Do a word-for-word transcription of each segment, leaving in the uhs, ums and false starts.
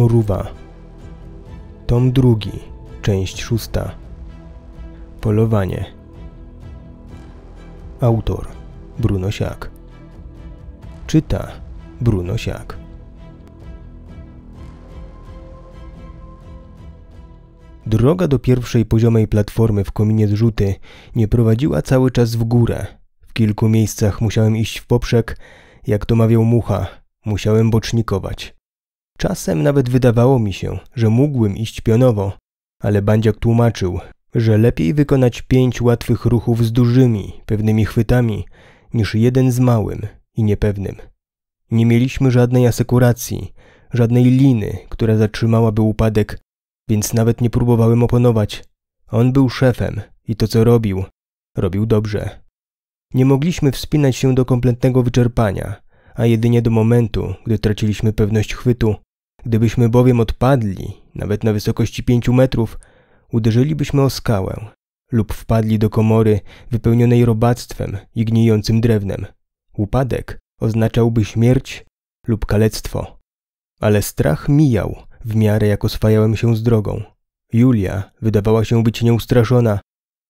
Mrówa. Tom drugi, część szósta. Polowanie. Autor Bruno Siak. Czyta Bruno Siak. Droga do pierwszej poziomej platformy w kominie zrzuty nie prowadziła cały czas w górę. W kilku miejscach musiałem iść w poprzek, jak to mawiał Mucha, musiałem bocznikować. Czasem nawet wydawało mi się, że mógłbym iść pionowo, ale Bandziak tłumaczył, że lepiej wykonać pięć łatwych ruchów z dużymi, pewnymi chwytami, niż jeden z małym i niepewnym. Nie mieliśmy żadnej asekuracji, żadnej liny, która zatrzymałaby upadek, więc nawet nie próbowałem oponować. On był szefem i to, co robił, robił dobrze. Nie mogliśmy wspinać się do kompletnego wyczerpania, a jedynie do momentu, gdy traciliśmy pewność chwytu. Gdybyśmy bowiem odpadli, nawet na wysokości pięciu metrów, uderzylibyśmy o skałę lub wpadli do komory wypełnionej robactwem i gnijącym drewnem. Upadek oznaczałby śmierć lub kalectwo. Ale strach mijał w miarę jak oswajałem się z drogą. Julia wydawała się być nieustraszona.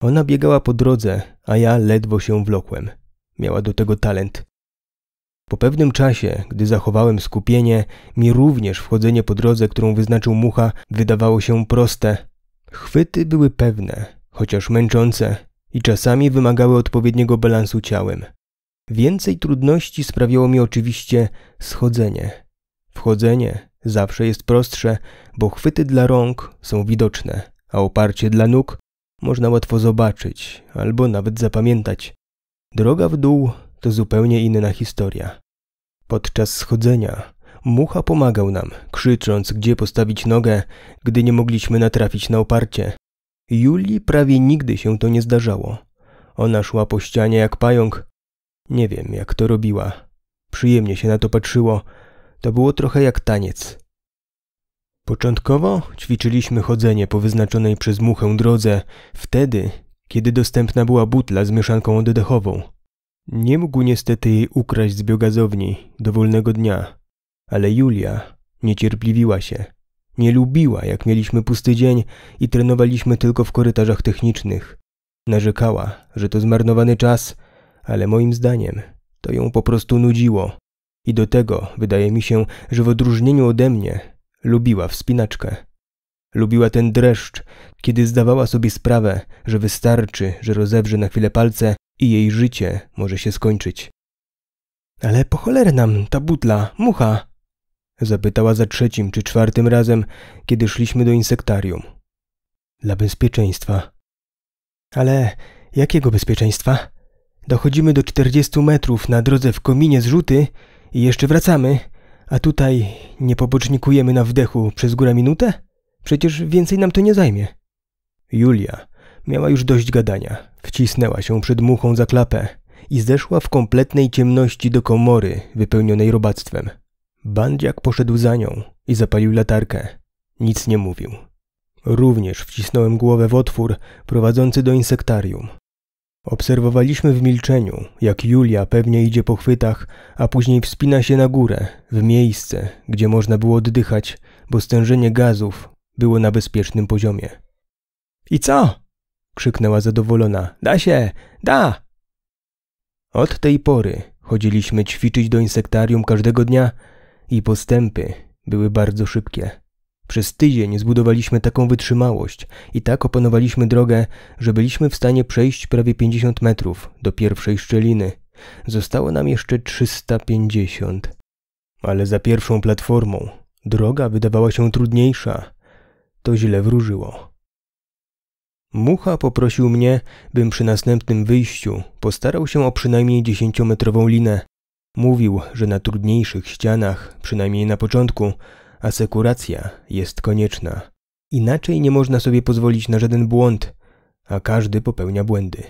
Ona biegała po drodze, a ja ledwo się wlokłem. Miała do tego talent. Po pewnym czasie, gdy zachowałem skupienie, mi również wchodzenie po drodze, którą wyznaczył Mucha, wydawało się proste. Chwyty były pewne, chociaż męczące i czasami wymagały odpowiedniego balansu ciałem. Więcej trudności sprawiało mi oczywiście schodzenie. Wchodzenie zawsze jest prostsze, bo chwyty dla rąk są widoczne, a oparcie dla nóg można łatwo zobaczyć albo nawet zapamiętać. Droga w dół to zupełnie inna historia. Podczas schodzenia Mucha pomagał nam, krzycząc, gdzie postawić nogę, gdy nie mogliśmy natrafić na oparcie. Julii prawie nigdy się to nie zdarzało. Ona szła po ścianie jak pająk. Nie wiem, jak to robiła. Przyjemnie się na to patrzyło. To było trochę jak taniec. Początkowo ćwiczyliśmy chodzenie po wyznaczonej przez Muchę drodze, wtedy, kiedy dostępna była butla z mieszanką oddechową. Nie mógł niestety jej ukraść z biogazowni do wolnego dnia. Ale Julia niecierpliwiła się. Nie lubiła, jak mieliśmy pusty dzień i trenowaliśmy tylko w korytarzach technicznych. Narzekała, że to zmarnowany czas, ale moim zdaniem to ją po prostu nudziło. I do tego wydaje mi się, że w odróżnieniu ode mnie lubiła wspinaczkę. Lubiła ten dreszcz, kiedy zdawała sobie sprawę, że wystarczy, że rozewrze na chwilę palce i jej życie może się skończyć. Ale po cholerę nam ta butla, Mucha! Zapytała za trzecim czy czwartym razem, kiedy szliśmy do insektarium. Dla bezpieczeństwa. Ale jakiego bezpieczeństwa? Dochodzimy do czterdziestu metrów na drodze w kominie zrzuty i jeszcze wracamy, a tutaj nie pobocznikujemy na wdechu przez górę minutę? Przecież więcej nam to nie zajmie. Julia miała już dość gadania. Wcisnęła się przed Muchą za klapę i zeszła w kompletnej ciemności do komory wypełnionej robactwem. Bandziak poszedł za nią i zapalił latarkę. Nic nie mówił. Również wcisnąłem głowę w otwór prowadzący do insektarium. Obserwowaliśmy w milczeniu, jak Julia pewnie idzie po chwytach, a później wspina się na górę, w miejsce, gdzie można było oddychać, bo stężenie gazów było na bezpiecznym poziomie. I co? Krzyknęła zadowolona. Da się! Da! Od tej pory chodziliśmy ćwiczyć do insektarium każdego dnia i postępy były bardzo szybkie. Przez tydzień zbudowaliśmy taką wytrzymałość i tak opanowaliśmy drogę, że byliśmy w stanie przejść prawie pięćdziesiąt metrów do pierwszej szczeliny. Zostało nam jeszcze trzysta pięćdziesiąt. Ale za pierwszą platformą droga wydawała się trudniejsza. To źle wróżyło. Mucha poprosił mnie, bym przy następnym wyjściu postarał się o przynajmniej dziesięciometrową linę. Mówił, że na trudniejszych ścianach, przynajmniej na początku, asekuracja jest konieczna. Inaczej nie można sobie pozwolić na żaden błąd, a każdy popełnia błędy.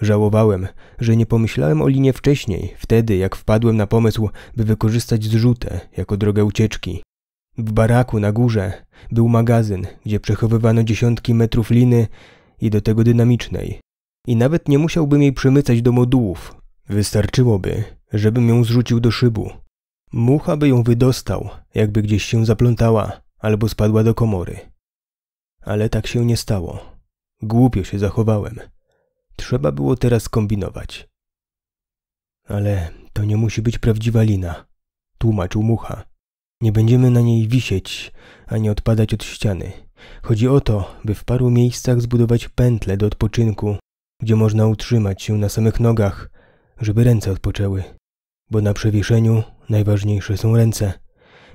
Żałowałem, że nie pomyślałem o linie wcześniej, wtedy jak wpadłem na pomysł, by wykorzystać zrzutę jako drogę ucieczki. W baraku na górze był magazyn, gdzie przechowywano dziesiątki metrów liny i do tego dynamicznej. I nawet nie musiałbym jej przemycać do modułów. Wystarczyłoby, żebym ją zrzucił do szybu. Mucha by ją wydostał, jakby gdzieś się zaplątała, albo spadła do komory. Ale tak się nie stało. Głupio się zachowałem. Trzeba było teraz kombinować. Ale to nie musi być prawdziwa lina, tłumaczył Mucha. Nie będziemy na niej wisieć, ani odpadać od ściany. Chodzi o to, by w paru miejscach zbudować pętle do odpoczynku, gdzie można utrzymać się na samych nogach, żeby ręce odpoczęły. Bo na przewieszeniu najważniejsze są ręce.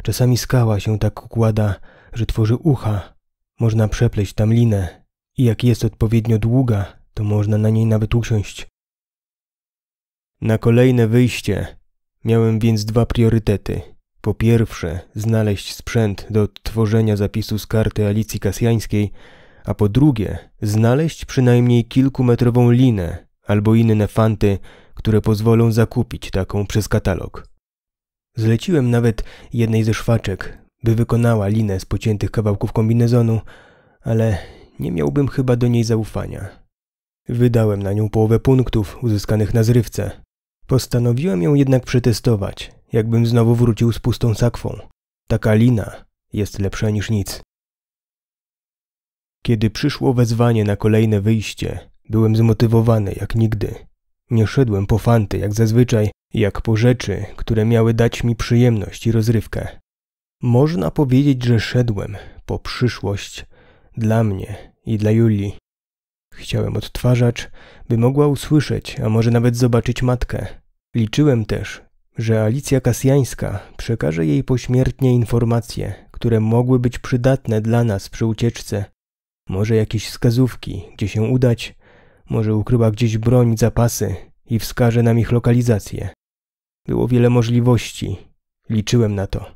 Czasami skała się tak układa, że tworzy ucha. Można przepleść tam linę i jak jest odpowiednio długa, to można na niej nawet usiąść. Na kolejne wyjście miałem więc dwa priorytety. Po pierwsze, znaleźć sprzęt do odtworzenia zapisu z karty Alicji Kasjańskiej, a po drugie, znaleźć przynajmniej kilkumetrową linę albo inne fanty, które pozwolą zakupić taką przez katalog. Zleciłem nawet jednej ze szwaczek, by wykonała linę z pociętych kawałków kombinezonu, ale nie miałbym chyba do niej zaufania. Wydałem na nią połowę punktów uzyskanych na zrywce. Postanowiłem ją jednak przetestować, jakbym znowu wrócił z pustą sakwą. Taka lina jest lepsza niż nic. Kiedy przyszło wezwanie na kolejne wyjście, byłem zmotywowany jak nigdy. Nie szedłem po fanty jak zazwyczaj, jak po rzeczy, które miały dać mi przyjemność i rozrywkę. Można powiedzieć, że szedłem po przyszłość dla mnie i dla Julii. Chciałem odtwarzacz, by mogła usłyszeć, a może nawet zobaczyć matkę. Liczyłem też, że Alicja Kasjańska przekaże jej pośmiertnie informacje, które mogły być przydatne dla nas przy ucieczce. Może jakieś wskazówki, gdzie się udać, może ukryła gdzieś broń, zapasy i wskaże nam ich lokalizację. Było wiele możliwości. Liczyłem na to.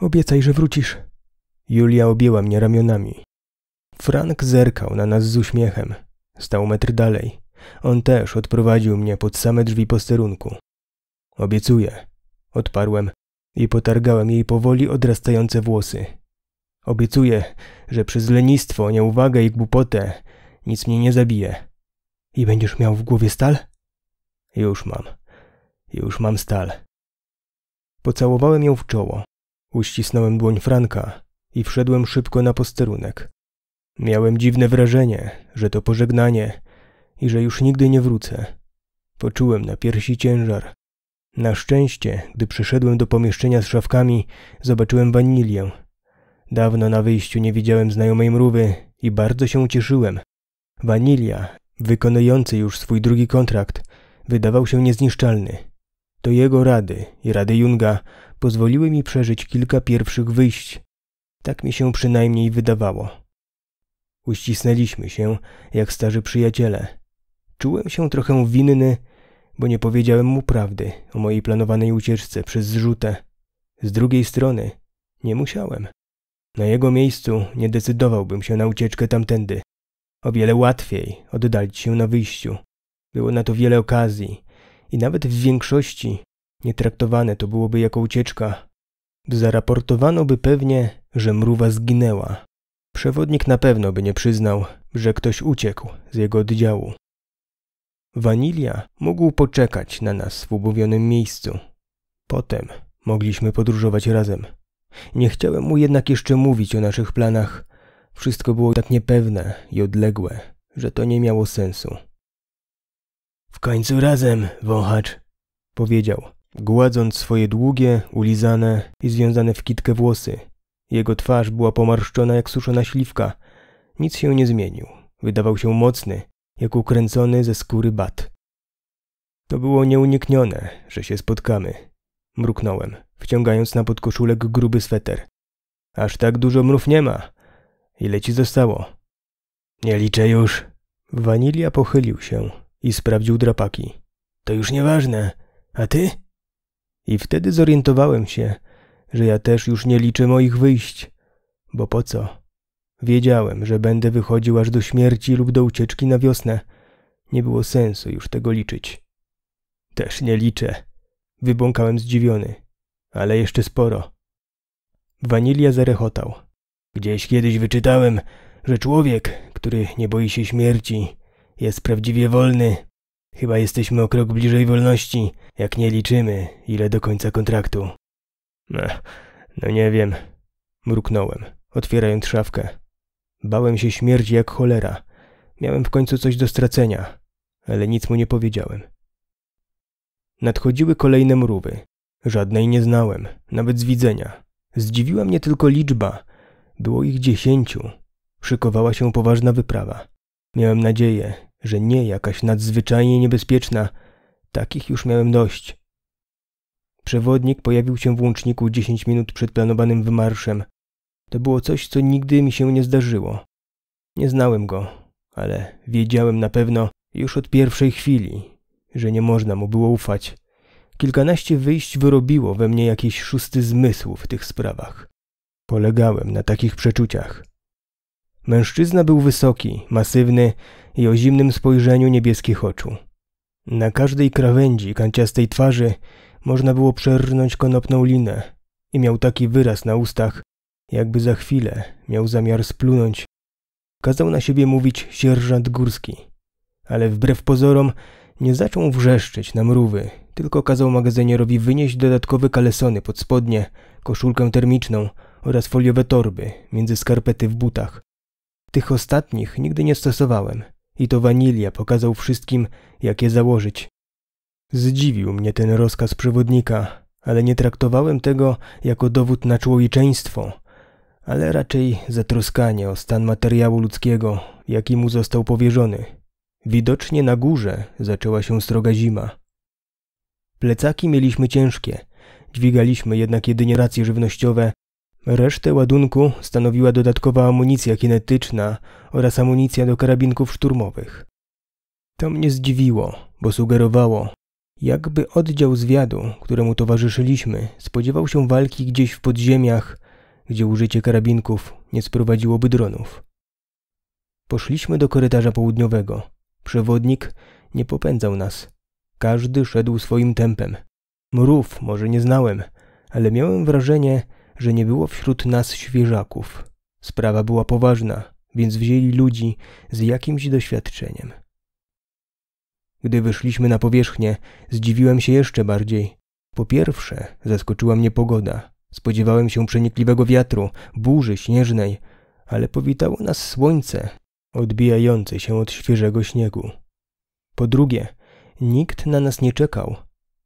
Obiecaj, że wrócisz. Julia objęła mnie ramionami. Frank zerkał na nas z uśmiechem. Stał metr dalej. On też odprowadził mnie pod same drzwi posterunku. Obiecuję, odparłem i potargałem jej powoli odrastające włosy. Obiecuję, że przez lenistwo, nieuwagę i głupotę nic mnie nie zabije. I będziesz miał w głowie stal? Już mam. Już mam stal. Pocałowałem ją w czoło. Uścisnąłem dłoń Franka i wszedłem szybko na posterunek. Miałem dziwne wrażenie, że to pożegnanie i że już nigdy nie wrócę. Poczułem na piersi ciężar. Na szczęście, gdy przyszedłem do pomieszczenia z szafkami, zobaczyłem Wanilię. Dawno na wyjściu nie widziałem znajomej Mrówy i bardzo się ucieszyłem. Wanilia, wykonujący już swój drugi kontrakt, wydawał się niezniszczalny. To jego rady i rady Junga pozwoliły mi przeżyć kilka pierwszych wyjść. Tak mi się przynajmniej wydawało. Uścisnęliśmy się jak starzy przyjaciele. Czułem się trochę winny, bo nie powiedziałem mu prawdy o mojej planowanej ucieczce przez zrzutę. Z drugiej strony nie musiałem. Na jego miejscu nie decydowałbym się na ucieczkę tamtędy. O wiele łatwiej oddalić się na wyjściu. Było na to wiele okazji i nawet w większości nie traktowane to byłoby jako ucieczka. Zaraportowano by pewnie, że Mrówa zginęła. Przewodnik na pewno by nie przyznał, że ktoś uciekł z jego oddziału. Wanilia mógł poczekać na nas w umówionym miejscu. Potem mogliśmy podróżować razem. Nie chciałem mu jednak jeszcze mówić o naszych planach. Wszystko było tak niepewne i odległe, że to nie miało sensu. W końcu razem, wąchacz, powiedział, gładząc swoje długie, ulizane i związane w kitkę włosy. Jego twarz była pomarszczona jak suszona śliwka. Nic się nie zmienił. Wydawał się mocny, jak ukręcony ze skóry bat. To było nieuniknione, że się spotkamy. Mruknąłem, wciągając na podkoszulek gruby sweter. Aż tak dużo mrów nie ma. Ile ci zostało? Nie liczę już. Wanilia pochylił się i sprawdził drapaki. To już nieważne. A ty? I wtedy zorientowałem się, że ja też już nie liczę moich wyjść. Bo po co? Wiedziałem, że będę wychodził aż do śmierci lub do ucieczki na wiosnę. Nie było sensu już tego liczyć. Też nie liczę. Wybłąkałem zdziwiony. Ale jeszcze sporo. Wanilia zarechotał. Gdzieś kiedyś wyczytałem, że człowiek, który nie boi się śmierci, jest prawdziwie wolny. Chyba jesteśmy o krok bliżej wolności, jak nie liczymy, ile do końca kontraktu. Ech, No nie wiem, mruknąłem, otwierając szafkę. Bałem się śmierci jak cholera. Miałem w końcu coś do stracenia, ale nic mu nie powiedziałem. Nadchodziły kolejne mrówy. Żadnej nie znałem, nawet z widzenia. Zdziwiła mnie tylko liczba. Było ich dziesięciu. Szykowała się poważna wyprawa. Miałem nadzieję, że nie jakaś nadzwyczajnie niebezpieczna. Takich już miałem dość. Przewodnik pojawił się w łączniku dziesięć minut przed planowanym wymarszem. To było coś, co nigdy mi się nie zdarzyło. Nie znałem go, ale wiedziałem na pewno już od pierwszej chwili, że nie można mu było ufać. Kilkanaście wyjść wyrobiło we mnie jakiś szósty zmysł w tych sprawach. Polegałem na takich przeczuciach. Mężczyzna był wysoki, masywny i o zimnym spojrzeniu niebieskich oczu. Na każdej krawędzi kanciastej twarzy można było przerżnąć konopną linę i miał taki wyraz na ustach, jakby za chwilę miał zamiar splunąć. Kazał na siebie mówić sierżant Górski, ale wbrew pozorom nie zaczął wrzeszczeć na mrówy, tylko kazał magazynierowi wynieść dodatkowe kalesony pod spodnie, koszulkę termiczną oraz foliowe torby między skarpety w butach. Tych ostatnich nigdy nie stosowałem i to Wanilia pokazał wszystkim, jak je założyć. Zdziwił mnie ten rozkaz przewodnika, ale nie traktowałem tego jako dowód na człowieczeństwo, ale raczej zatroskanie o stan materiału ludzkiego, jaki mu został powierzony. Widocznie na górze zaczęła się sroga zima. Plecaki mieliśmy ciężkie, dźwigaliśmy jednak jedynie racje żywnościowe. Resztę ładunku stanowiła dodatkowa amunicja kinetyczna oraz amunicja do karabinków szturmowych. To mnie zdziwiło, bo sugerowało, jakby oddział zwiadu, któremu towarzyszyliśmy, spodziewał się walki gdzieś w podziemiach, gdzie użycie karabinków nie sprowadziłoby dronów. Poszliśmy do korytarza południowego. Przewodnik nie popędzał nas. Każdy szedł swoim tempem. Mrów może nie znałem, ale miałem wrażenie, że nie było wśród nas świeżaków. Sprawa była poważna, więc wzięli ludzi z jakimś doświadczeniem. Gdy wyszliśmy na powierzchnię, zdziwiłem się jeszcze bardziej. Po pierwsze, zaskoczyła mnie pogoda. Spodziewałem się przenikliwego wiatru, burzy śnieżnej, ale powitało nas słońce, odbijające się od świeżego śniegu. Po drugie, nikt na nas nie czekał.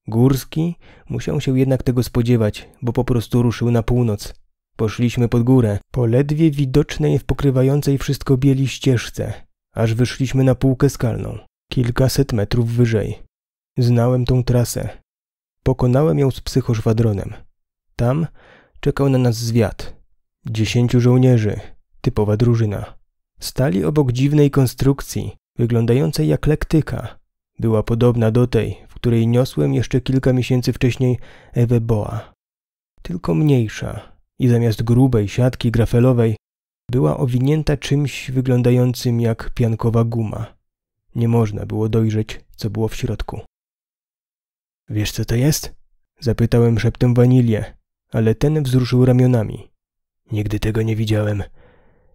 Górski musiał się jednak tego spodziewać, bo po prostu ruszył na północ. Poszliśmy pod górę, po ledwie widocznej w pokrywającej wszystko bieli ścieżce, aż wyszliśmy na półkę skalną, kilkaset metrów wyżej. Znałem tą trasę. Pokonałem ją z psychoszwadronem. Tam czekał na nas zwiad. Dziesięciu żołnierzy, typowa drużyna. Stali obok dziwnej konstrukcji, wyglądającej jak lektyka. Była podobna do tej, w której niosłem jeszcze kilka miesięcy wcześniej Ewę Boa. Tylko mniejsza i zamiast grubej siatki grafelowej była owinięta czymś wyglądającym jak piankowa guma. Nie można było dojrzeć, co było w środku. – Wiesz, co to jest? – zapytałem szeptem Wanilię, ale ten wzruszył ramionami. – Nigdy tego nie widziałem.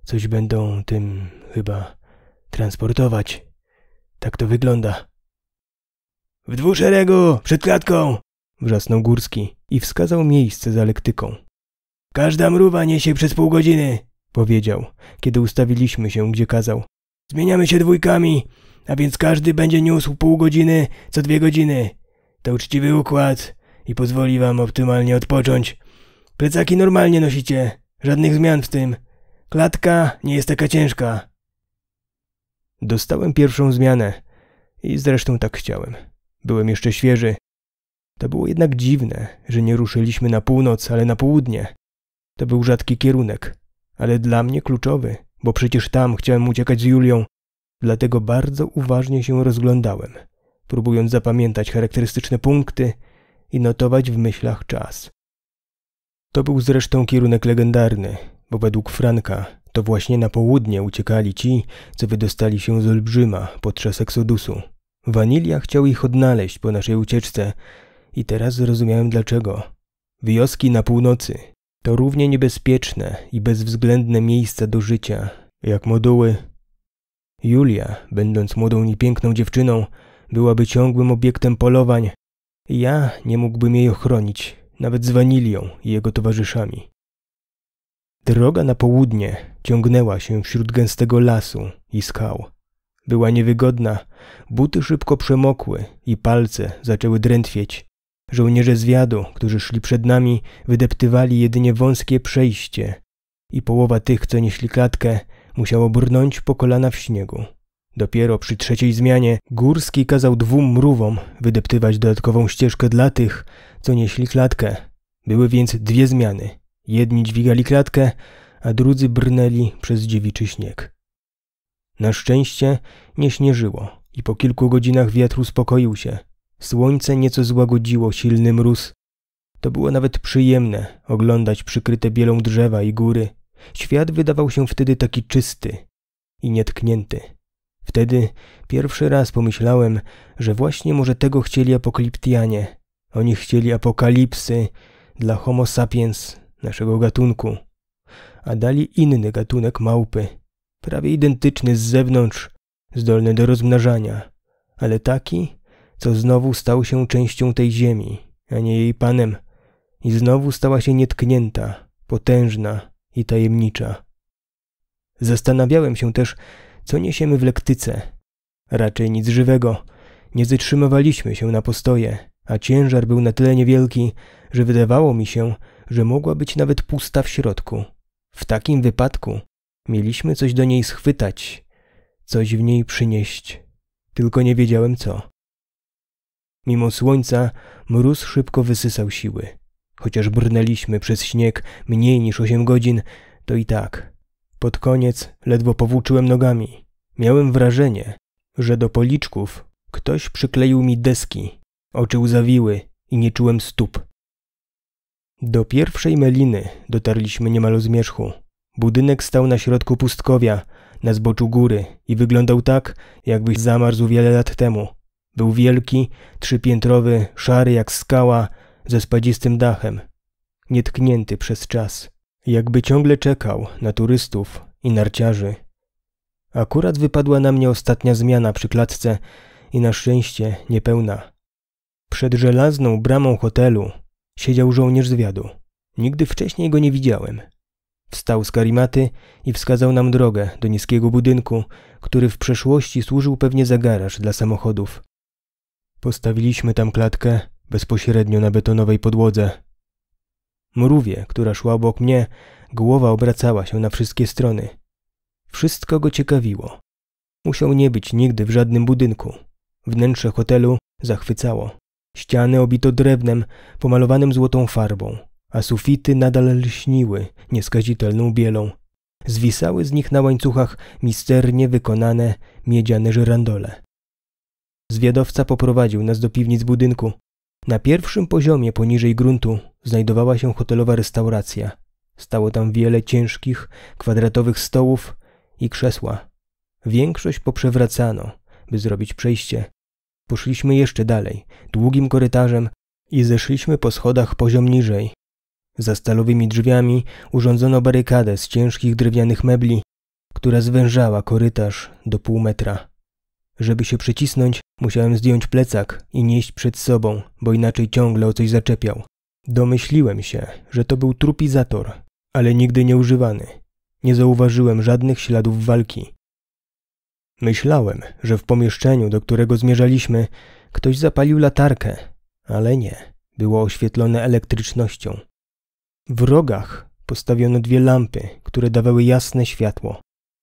Coś będą tym chyba transportować. Tak to wygląda. – W dwóch szeregu, przed klatką! – wrzasnął Górski i wskazał miejsce za lektyką. – Każda mrówa niesie przez pół godziny – powiedział, kiedy ustawiliśmy się, gdzie kazał. – Zmieniamy się dwójkami, a więc każdy będzie niósł pół godziny co dwie godziny. To uczciwy układ i pozwoli wam optymalnie odpocząć. Plecaki normalnie nosicie, żadnych zmian w tym. Klatka nie jest taka ciężka. Dostałem pierwszą zmianę i zresztą tak chciałem. Byłem jeszcze świeży. To było jednak dziwne, że nie ruszyliśmy na północ, ale na południe. To był rzadki kierunek, ale dla mnie kluczowy, bo przecież tam chciałem uciekać z Julią. Dlatego bardzo uważnie się rozglądałem, próbując zapamiętać charakterystyczne punkty i notować w myślach czas. To był zresztą kierunek legendarny, bo według Franka to właśnie na południe uciekali ci, co wydostali się z Olbrzyma podczas eksodusu. Wanilia chciał ich odnaleźć po naszej ucieczce i teraz zrozumiałem dlaczego. Wioski na północy to równie niebezpieczne i bezwzględne miejsca do życia, jak moduły. Julia, będąc młodą i piękną dziewczyną, byłaby ciągłym obiektem polowań. Ja nie mógłbym jej ochronić, nawet z Wanilią i jego towarzyszami. Droga na południe ciągnęła się wśród gęstego lasu i skał. Była niewygodna, buty szybko przemokły i palce zaczęły drętwieć. Żołnierze zwiadu, którzy szli przed nami, wydeptywali jedynie wąskie przejście i połowa tych, co nieśli klatkę, musiało brnąć po kolana w śniegu. Dopiero przy trzeciej zmianie Górski kazał dwóm mrówom wydeptywać dodatkową ścieżkę dla tych, co nieśli klatkę. Były więc dwie zmiany. Jedni dźwigali klatkę, a drudzy brnęli przez dziewiczy śnieg. Na szczęście nie śnieżyło i po kilku godzinach wiatr uspokoił się. Słońce nieco złagodziło silny mróz. To było nawet przyjemne oglądać przykryte bielą drzewa i góry. Świat wydawał się wtedy taki czysty i nietknięty. Wtedy pierwszy raz pomyślałem, że właśnie może tego chcieli apokaliptianie. Oni chcieli apokalipsy dla homo sapiens, naszego gatunku, a dali inny gatunek małpy, prawie identyczny z zewnątrz, zdolny do rozmnażania, ale taki, co znowu stał się częścią tej ziemi, a nie jej panem, i znowu stała się nietknięta, potężna i tajemnicza. Zastanawiałem się też, co niesiemy w lektyce. Raczej nic żywego. Nie zatrzymywaliśmy się na postoje, a ciężar był na tyle niewielki, że wydawało mi się, że mogła być nawet pusta w środku. W takim wypadku mieliśmy coś do niej schwytać, coś w niej przynieść. Tylko nie wiedziałem co. Mimo słońca mróz szybko wysysał siły. Chociaż brnęliśmy przez śnieg mniej niż osiem godzin, to i tak. Pod koniec ledwo powłóczyłem nogami. Miałem wrażenie, że do policzków ktoś przykleił mi deski. Oczy uzawiły i nie czułem stóp. Do pierwszej meliny dotarliśmy niemal o zmierzchu. Budynek stał na środku pustkowia, na zboczu góry i wyglądał tak, jakby zamarzł wiele lat temu. Był wielki, trzypiętrowy, szary jak skała, ze spadzistym dachem, nietknięty przez czas. Jakby ciągle czekał na turystów i narciarzy. Akurat wypadła na mnie ostatnia zmiana przy klatce i na szczęście niepełna. Przed żelazną bramą hotelu siedział żołnierz zwiadu. Nigdy wcześniej go nie widziałem. Wstał z karimaty i wskazał nam drogę do niskiego budynku, który w przeszłości służył pewnie za garaż dla samochodów. Postawiliśmy tam klatkę bezpośrednio na betonowej podłodze. Mrówie, która szła obok mnie, głowa obracała się na wszystkie strony. Wszystko go ciekawiło. Musiał nie być nigdy w żadnym budynku. Wnętrze hotelu zachwycało. Ściany obito drewnem pomalowanym złotą farbą, a sufity nadal lśniły nieskazitelną bielą. Zwisały z nich na łańcuchach misternie wykonane miedziane żyrandole. Zwiadowca poprowadził nas do piwnic budynku. Na pierwszym poziomie poniżej gruntu znajdowała się hotelowa restauracja. Stało tam wiele ciężkich, kwadratowych stołów i krzesła. Większość poprzewracano, by zrobić przejście. Poszliśmy jeszcze dalej, długim korytarzem i zeszliśmy po schodach poziom niżej. Za stalowymi drzwiami urządzono barykadę z ciężkich drewnianych mebli, która zwężała korytarz do pół metra. Żeby się przycisnąć, musiałem zdjąć plecak i nieść przed sobą, bo inaczej ciągle o coś zaczepiał. Domyśliłem się, że to był trupizator, ale nigdy nie używany. Nie zauważyłem żadnych śladów walki. Myślałem, że w pomieszczeniu, do którego zmierzaliśmy, ktoś zapalił latarkę, ale nie. Było oświetlone elektrycznością. W rogach postawiono dwie lampy, które dawały jasne światło.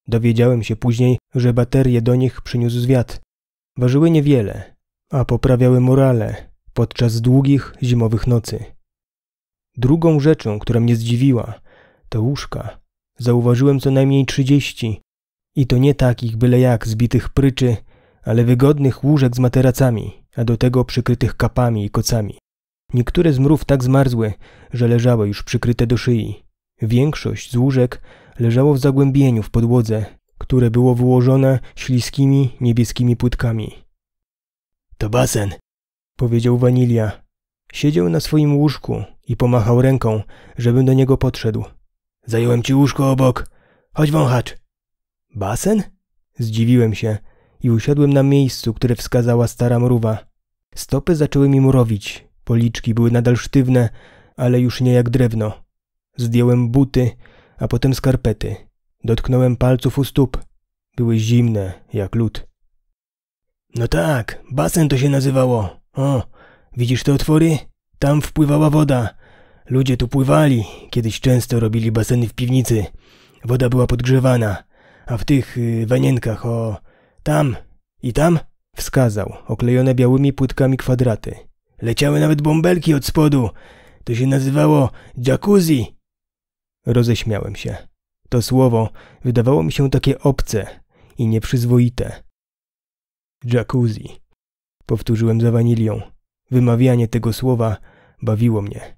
Dowiedziałem się później, że baterie do nich przyniósł zwiad. Ważyły niewiele, a poprawiały morale podczas długich, zimowych nocy. Drugą rzeczą, która mnie zdziwiła, to łóżka. Zauważyłem co najmniej trzydzieści. I to nie takich byle jak zbitych pryczy, ale wygodnych łóżek z materacami, a do tego przykrytych kapami i kocami. Niektóre z mrów tak zmarzły, że leżały już przykryte do szyi. Większość z łóżek leżało w zagłębieniu w podłodze, które było wyłożone śliskimi, niebieskimi płytkami. To basen, powiedział Wanilia. Siedział na swoim łóżku i pomachał ręką, żebym do niego podszedł. Zająłem ci łóżko obok. Chodź wąchacz. Basen? Zdziwiłem się i usiadłem na miejscu, które wskazała stara mrówa. Stopy zaczęły mi mrowić, policzki były nadal sztywne, ale już nie jak drewno. Zdjąłem buty, a potem skarpety. Dotknąłem palców u stóp. Były zimne, jak lód. No tak, basen to się nazywało. O, widzisz te otwory? Tam wpływała woda. Ludzie tu pływali. Kiedyś często robili baseny w piwnicy. Woda była podgrzewana. A w tych y, wanienkach, o... Tam i tam? Wskazał, oklejone białymi płytkami kwadraty. Leciały nawet bąbelki od spodu. To się nazywało jacuzzi. Roześmiałem się. To słowo wydawało mi się takie obce i nieprzyzwoite. Jacuzzi. Powtórzyłem za Wanilią. Wymawianie tego słowa bawiło mnie.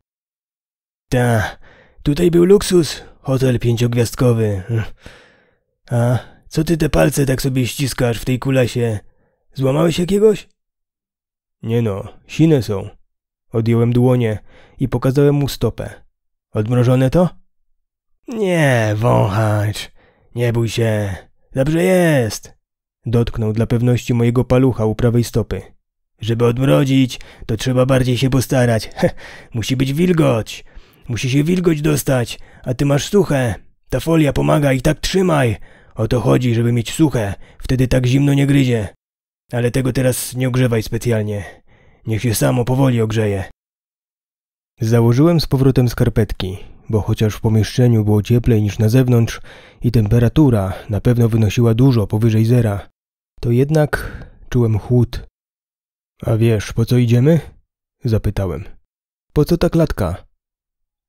Ta, tutaj był luksus. Hotel pięciogwiazdkowy. A co ty te palce tak sobie ściskasz w tej kulasie? Złamałeś jakiegoś? Nie no, sine są. Odjąłem dłonie i pokazałem mu stopę. Odmrożone to? Nie, wąchacz. Nie bój się. Dobrze jest. Dotknął dla pewności mojego palucha u prawej stopy. Żeby odmrozić, to trzeba bardziej się postarać. Heh, musi być wilgoć. Musi się wilgoć dostać, a ty masz suche. Ta folia pomaga i tak trzymaj. O to chodzi, żeby mieć suche. Wtedy tak zimno nie gryzie. Ale tego teraz nie ogrzewaj specjalnie. Niech się samo powoli ogrzeje. Założyłem z powrotem skarpetki, bo chociaż w pomieszczeniu było cieplej niż na zewnątrz i temperatura na pewno wynosiła dużo powyżej zera, to jednak czułem chłód. A wiesz, po co idziemy? Zapytałem. Po co ta klatka?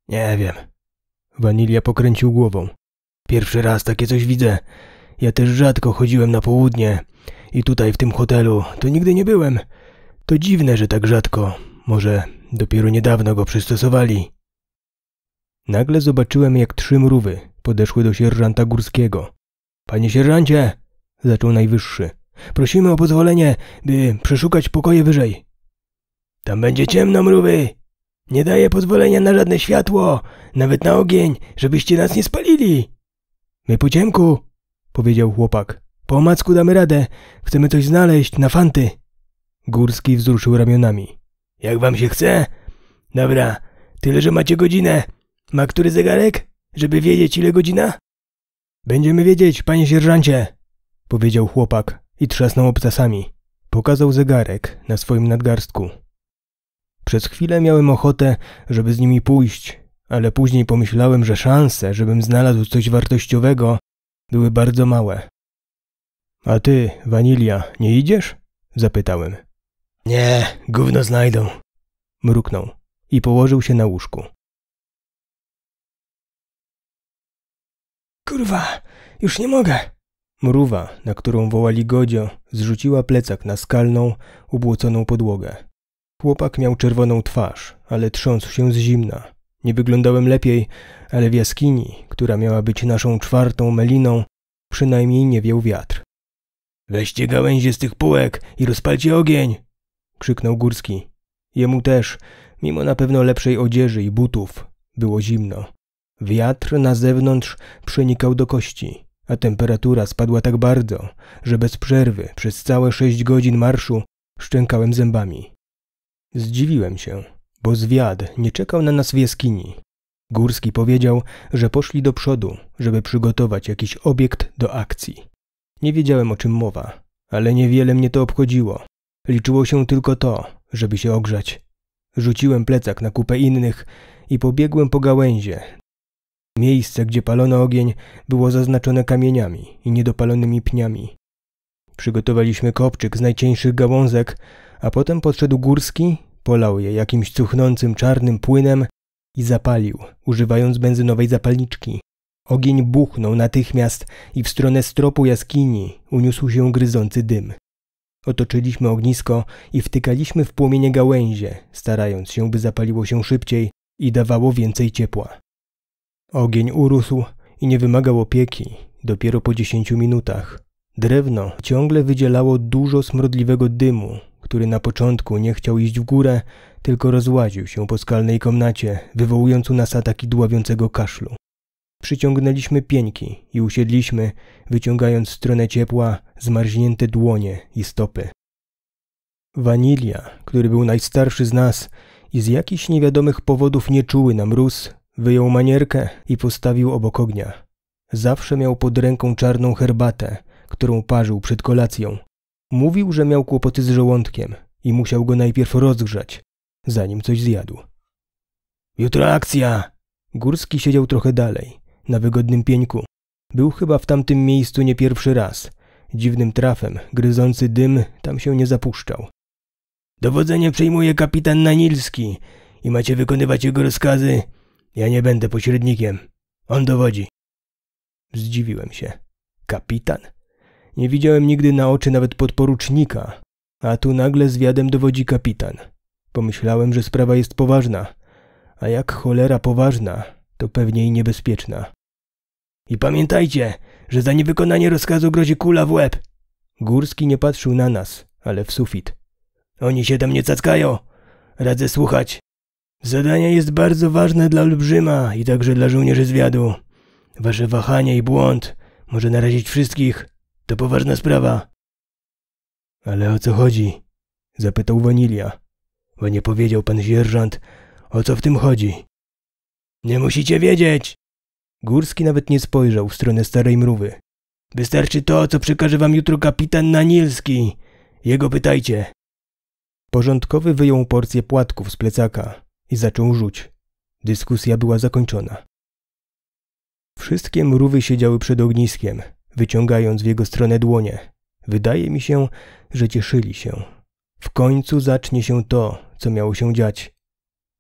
Nie wiem. Wanilia pokręcił głową. Pierwszy raz takie coś widzę. Ja też rzadko chodziłem na południe. I tutaj w tym hotelu to nigdy nie byłem. To dziwne, że tak rzadko. Może dopiero niedawno go przystosowali. Nagle zobaczyłem, jak trzy mrówy podeszły do sierżanta Górskiego. Panie sierżancie, zaczął najwyższy. Prosimy o pozwolenie, by przeszukać pokoje wyżej. Tam będzie ciemno, mrówy. Nie daję pozwolenia na żadne światło, nawet na ogień, żebyście nas nie spalili. My po ciemku, powiedział chłopak. Po omacku damy radę. Chcemy coś znaleźć na fanty. Górski wzruszył ramionami. Jak wam się chce? Dobra, tyle, że macie godzinę. Ma który zegarek? Żeby wiedzieć, ile godzina? Będziemy wiedzieć, panie sierżancie, powiedział chłopak i trzasnął obcasami. Pokazał zegarek na swoim nadgarstku. Przez chwilę miałem ochotę, żeby z nimi pójść, ale później pomyślałem, że szanse, żebym znalazł coś wartościowego, były bardzo małe. A ty, Wanilia, nie idziesz? Zapytałem. Nie, gówno znajdą. Mruknął i położył się na łóżku. Kurwa, już nie mogę. Mrówa, na którą wołali Godzio, zrzuciła plecak na skalną, ubłoconą podłogę. Chłopak miał czerwoną twarz, ale trząsł się z zimna. Nie wyglądałem lepiej, ale w jaskini, która miała być naszą czwartą meliną, przynajmniej nie wiał wiatr. Weźcie gałęzie z tych półek i rozpalcie ogień! Krzyknął Górski. Jemu też, mimo na pewno lepszej odzieży i butów, było zimno. Wiatr na zewnątrz przenikał do kości, a temperatura spadła tak bardzo, że bez przerwy przez całe sześć godzin marszu szczękałem zębami. Zdziwiłem się, bo zwiad nie czekał na nas w jaskini. Górski powiedział, że poszli do przodu, żeby przygotować jakiś obiekt do akcji. Nie wiedziałem, o czym mowa, ale niewiele mnie to obchodziło. Liczyło się tylko to, żeby się ogrzać. Rzuciłem plecak na kupę innych i pobiegłem po gałęzie. Miejsce, gdzie palono ogień, było zaznaczone kamieniami i niedopalonymi pniami. Przygotowaliśmy kopczyk z najcieńszych gałązek, a potem podszedł Górski, polał je jakimś cuchnącym czarnym płynem i zapalił, używając benzynowej zapalniczki. Ogień buchnął natychmiast i w stronę stropu jaskini uniósł się gryzący dym. Otoczyliśmy ognisko i wtykaliśmy w płomienie gałęzie, starając się, by zapaliło się szybciej i dawało więcej ciepła. Ogień urósł i nie wymagał opieki dopiero po dziesięciu minutach. Drewno ciągle wydzielało dużo smrodliwego dymu, który na początku nie chciał iść w górę, tylko rozłaził się po skalnej komnacie, wywołując u nas ataki dławiącego kaszlu. Przyciągnęliśmy pieńki i usiedliśmy, wyciągając w stronę ciepła zmarznięte dłonie i stopy. Wanilia, który był najstarszy z nas i z jakichś niewiadomych powodów nieczuły na mróz, wyjął manierkę i postawił obok ognia. Zawsze miał pod ręką czarną herbatę, którą parzył przed kolacją. Mówił, że miał kłopoty z żołądkiem i musiał go najpierw rozgrzać, zanim coś zjadł. Jutro akcja! Górski siedział trochę dalej, na wygodnym pieńku. Był chyba w tamtym miejscu nie pierwszy raz. Dziwnym trafem, gryzący dym tam się nie zapuszczał. Dowodzenie przejmuje kapitan Nanilski i macie wykonywać jego rozkazy. Ja nie będę pośrednikiem. On dowodzi. Zdziwiłem się. Kapitan? Nie widziałem nigdy na oczy nawet podporucznika, a tu nagle z wiadem dowodzi kapitan. Pomyślałem, że sprawa jest poważna, a jak cholera poważna, to pewnie i niebezpieczna. I pamiętajcie, że za niewykonanie rozkazu grozi kula w łeb. Górski nie patrzył na nas, ale w sufit. Oni się tam nie cackają. Radzę słuchać. Zadanie jest bardzo ważne dla olbrzyma i także dla żołnierzy zwiadu. Wasze wahanie i błąd może narazić wszystkich. To poważna sprawa. Ale o co chodzi? Zapytał Wanilia. Bo nie powiedział pan sierżant, o co w tym chodzi. Nie musicie wiedzieć. Górski nawet nie spojrzał w stronę starej mrówy. Wystarczy to, co przekaże wam jutro kapitan Nanilski. Jego pytajcie. Porządkowy wyjął porcję płatków z plecaka i zaczął rzuć. Dyskusja była zakończona. Wszystkie mrówy siedziały przed ogniskiem, wyciągając w jego stronę dłonie. Wydaje mi się, że cieszyli się. W końcu zacznie się to, co miało się dziać.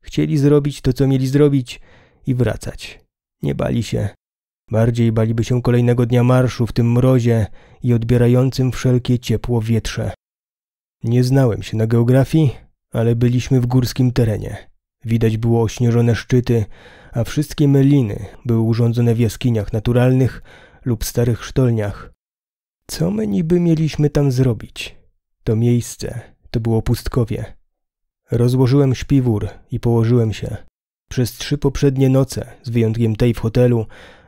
Chcieli zrobić to, co mieli zrobić i wracać. Nie bali się. Bardziej baliby się kolejnego dnia marszu w tym mrozie i odbierającym wszelkie ciepło wietrze. Nie znałem się na geografii, ale byliśmy w górskim terenie. Widać było ośnieżone szczyty, a wszystkie myliny były urządzone w jaskiniach naturalnych lub starych sztolniach. Co my niby mieliśmy tam zrobić? To miejsce, to było pustkowie. Rozłożyłem śpiwór i położyłem się. Przez trzy poprzednie noce, z wyjątkiem tej w hotelu,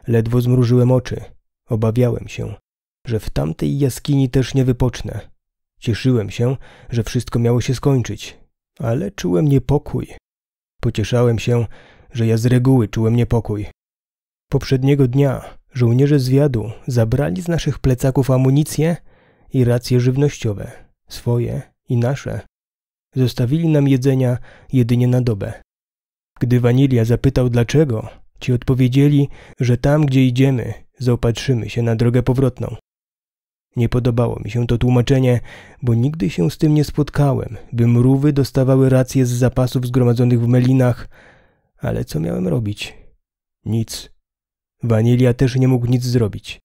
ledwo zmrużyłem oczy. Obawiałem się, że w tamtej jaskini też nie wypocznę. Cieszyłem się, że wszystko miało się skończyć, ale czułem niepokój. Pocieszałem się, że ja z reguły czułem niepokój. Poprzedniego dnia żołnierze zwiadu zabrali z naszych plecaków amunicję i racje żywnościowe, swoje i nasze. Zostawili nam jedzenia jedynie na dobę. Gdy Wanilia zapytał dlaczego, ci odpowiedzieli, że tam gdzie idziemy, zaopatrzymy się na drogę powrotną. Nie podobało mi się to tłumaczenie, bo nigdy się z tym nie spotkałem, by mrówy dostawały rację z zapasów zgromadzonych w melinach. Ale co miałem robić? Nic. Wanilia też nie mógł nic zrobić.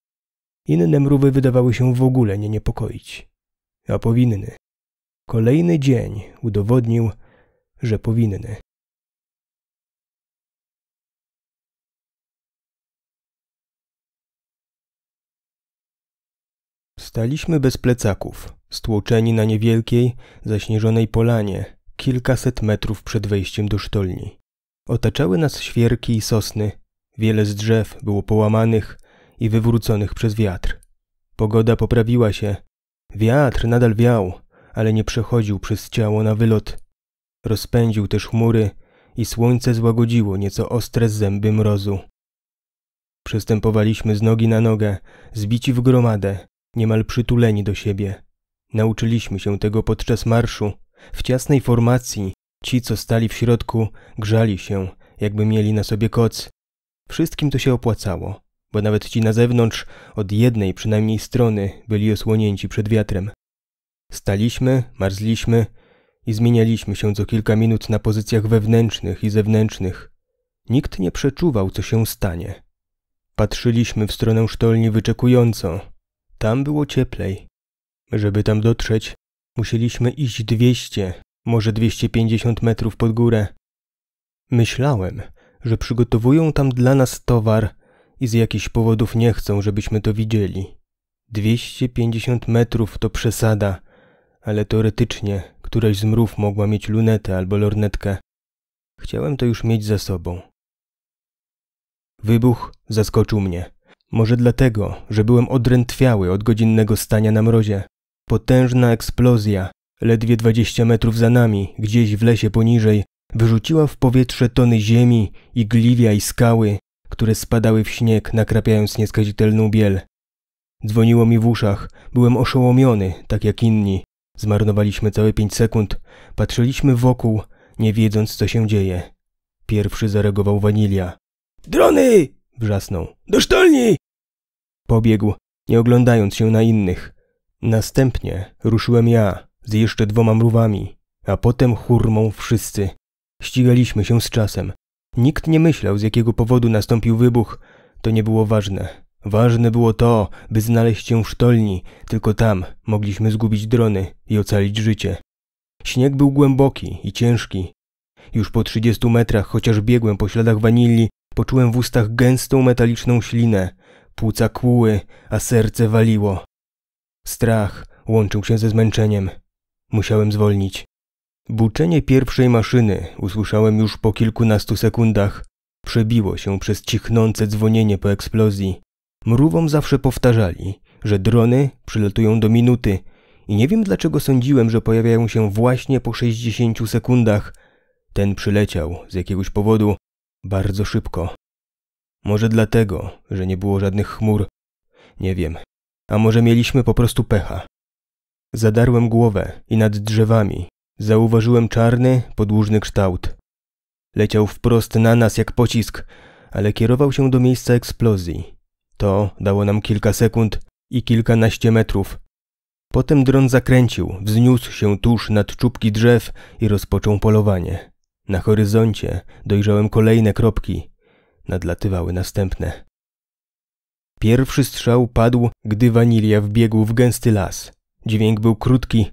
Inne mrówy wydawały się w ogóle nie niepokoić. A powinny. Kolejny dzień udowodnił, że powinny. Staliśmy bez plecaków, stłoczeni na niewielkiej, zaśnieżonej polanie, kilkaset metrów przed wejściem do sztolni. Otaczały nas świerki i sosny, wiele z drzew było połamanych i wywróconych przez wiatr. Pogoda poprawiła się, wiatr nadal wiał, ale nie przechodził przez ciało na wylot. Rozpędził też chmury i słońce złagodziło nieco ostre zęby mrozu. Przystępowaliśmy z nogi na nogę, zbici w gromadę, niemal przytuleni do siebie. Nauczyliśmy się tego podczas marszu. W ciasnej formacji ci, co stali w środku, grzali się, jakby mieli na sobie koc. Wszystkim to się opłacało, bo nawet ci na zewnątrz, od jednej przynajmniej strony, byli osłonięci przed wiatrem. Staliśmy, marzliśmy i zmienialiśmy się co kilka minut na pozycjach wewnętrznych i zewnętrznych. Nikt nie przeczuwał, co się stanie. Patrzyliśmy w stronę sztolni wyczekująco. Tam było cieplej. Żeby tam dotrzeć, musieliśmy iść dwieście, może dwieście pięćdziesiąt metrów pod górę. Myślałem, że przygotowują tam dla nas towar i z jakichś powodów nie chcą, żebyśmy to widzieli. dwieście pięćdziesiąt metrów to przesada, ale teoretycznie któraś z mrów mogła mieć lunetę albo lornetkę. Chciałem to już mieć za sobą. Wybuch zaskoczył mnie. Może dlatego, że byłem odrętwiały od godzinnego stania na mrozie. Potężna eksplozja, ledwie dwadzieścia metrów za nami, gdzieś w lesie poniżej, Wyrzuciła w powietrze tony ziemi, igliwia i skały, które spadały w śnieg, nakrapiając nieskazitelną biel. Dzwoniło mi w uszach, byłem oszołomiony, tak jak inni. Zmarnowaliśmy całe pięć sekund, patrzyliśmy wokół, nie wiedząc, co się dzieje. Pierwszy zareagował Wanilia. Drony! Wrzasnął. Do sztolni! Pobiegł, nie oglądając się na innych. Następnie ruszyłem ja, z jeszcze dwoma mrówami, a potem hurmą wszyscy. Ścigaliśmy się z czasem. Nikt nie myślał, z jakiego powodu nastąpił wybuch. To nie było ważne. Ważne było to, by znaleźć się w sztolni. Tylko tam mogliśmy zgubić drony i ocalić życie. Śnieg był głęboki i ciężki. Już po trzydziestu metrach, chociaż biegłem po śladach Wanilli, poczułem w ustach gęstą metaliczną ślinę. Płuca kłuły, a serce waliło. Strach łączył się ze zmęczeniem. Musiałem zwolnić. Buczenie pierwszej maszyny usłyszałem już po kilkunastu sekundach. Przebiło się przez cichnące dzwonienie po eksplozji. Mrówom zawsze powtarzali, że drony przylatują do minuty i nie wiem dlaczego sądziłem, że pojawiają się właśnie po sześćdziesięciu sekundach. Ten przyleciał z jakiegoś powodu bardzo szybko. Może dlatego, że nie było żadnych chmur. Nie wiem. A może mieliśmy po prostu pecha. Zadarłem głowę i nad drzewami zauważyłem czarny, podłużny kształt. Leciał wprost na nas jak pocisk, ale kierował się do miejsca eksplozji. To dało nam kilka sekund i kilkanaście metrów. Potem dron zakręcił, wzniósł się tuż nad czubki drzew i rozpoczął polowanie. Na horyzoncie dojrzałem kolejne kropki. Nadlatywały następne. Pierwszy strzał padł, gdy Wanilia wbiegł w gęsty las. Dźwięk był krótki,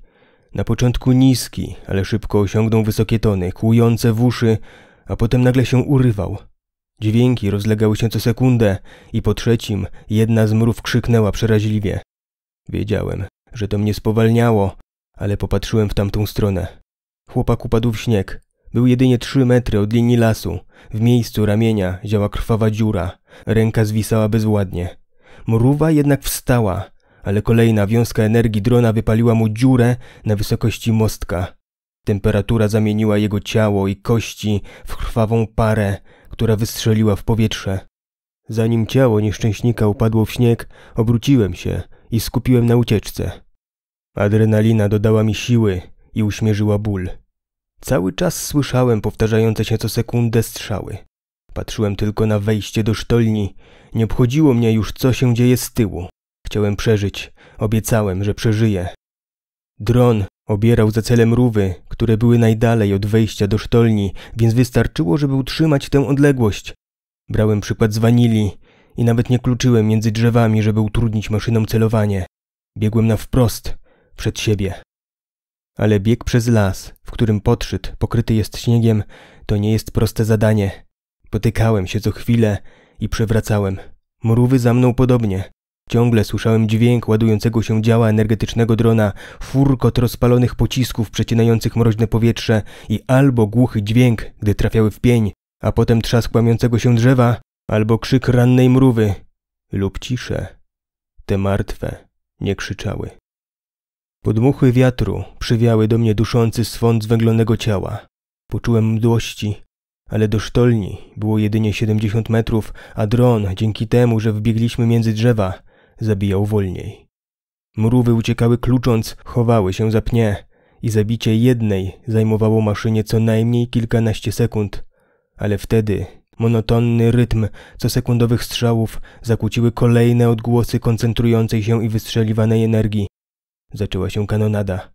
na początku niski, ale szybko osiągnął wysokie tony, kłujące w uszy, a potem nagle się urywał. Dźwięki rozlegały się co sekundę i po trzecim jedna z mrów krzyknęła przeraźliwie. Wiedziałem, że to mnie spowalniało, ale popatrzyłem w tamtą stronę. Chłopak upadł w śnieg. Był jedynie trzy metry od linii lasu. W miejscu ramienia ziała krwawa dziura. Ręka zwisała bezładnie. Mrówa jednak wstała, ale kolejna wiązka energii drona wypaliła mu dziurę na wysokości mostka. Temperatura zamieniła jego ciało i kości w krwawą parę, która wystrzeliła w powietrze. Zanim ciało nieszczęśnika upadło w śnieg, obróciłem się i skupiłem na ucieczce. Adrenalina dodała mi siły i uśmierzyła ból. Cały czas słyszałem powtarzające się co sekundę strzały. Patrzyłem tylko na wejście do sztolni. Nie obchodziło mnie już, co się dzieje z tyłu. Chciałem przeżyć. Obiecałem, że przeżyję. Dron obierał za cele mrówy, które były najdalej od wejścia do sztolni, więc wystarczyło, żeby utrzymać tę odległość. Brałem przykład z Wanilli i nawet nie kluczyłem między drzewami, żeby utrudnić maszynom celowanie. Biegłem na wprost, przed siebie. Ale bieg przez las, w którym podszczyt pokryty jest śniegiem, to nie jest proste zadanie. Potykałem się co chwilę i przewracałem. Mrówy za mną podobnie. Ciągle słyszałem dźwięk ładującego się działa energetycznego drona, furkot rozpalonych pocisków przecinających mroźne powietrze i albo głuchy dźwięk, gdy trafiały w pień, a potem trzask łamiącego się drzewa, albo krzyk rannej mrówy. Lub ciszę. Te martwe nie krzyczały. Podmuchy wiatru przywiały do mnie duszący swąd zwęglonego ciała. Poczułem mdłości, ale do sztolni było jedynie siedemdziesiąt metrów, a dron, dzięki temu, że wbiegliśmy między drzewa, zabijał wolniej. Mrówy uciekały klucząc, chowały się za pnie i zabicie jednej zajmowało maszynie co najmniej kilkanaście sekund. Ale wtedy monotonny rytm cosekundowych strzałów zakłóciły kolejne odgłosy koncentrującej się i wystrzeliwanej energii. Zaczęła się kanonada.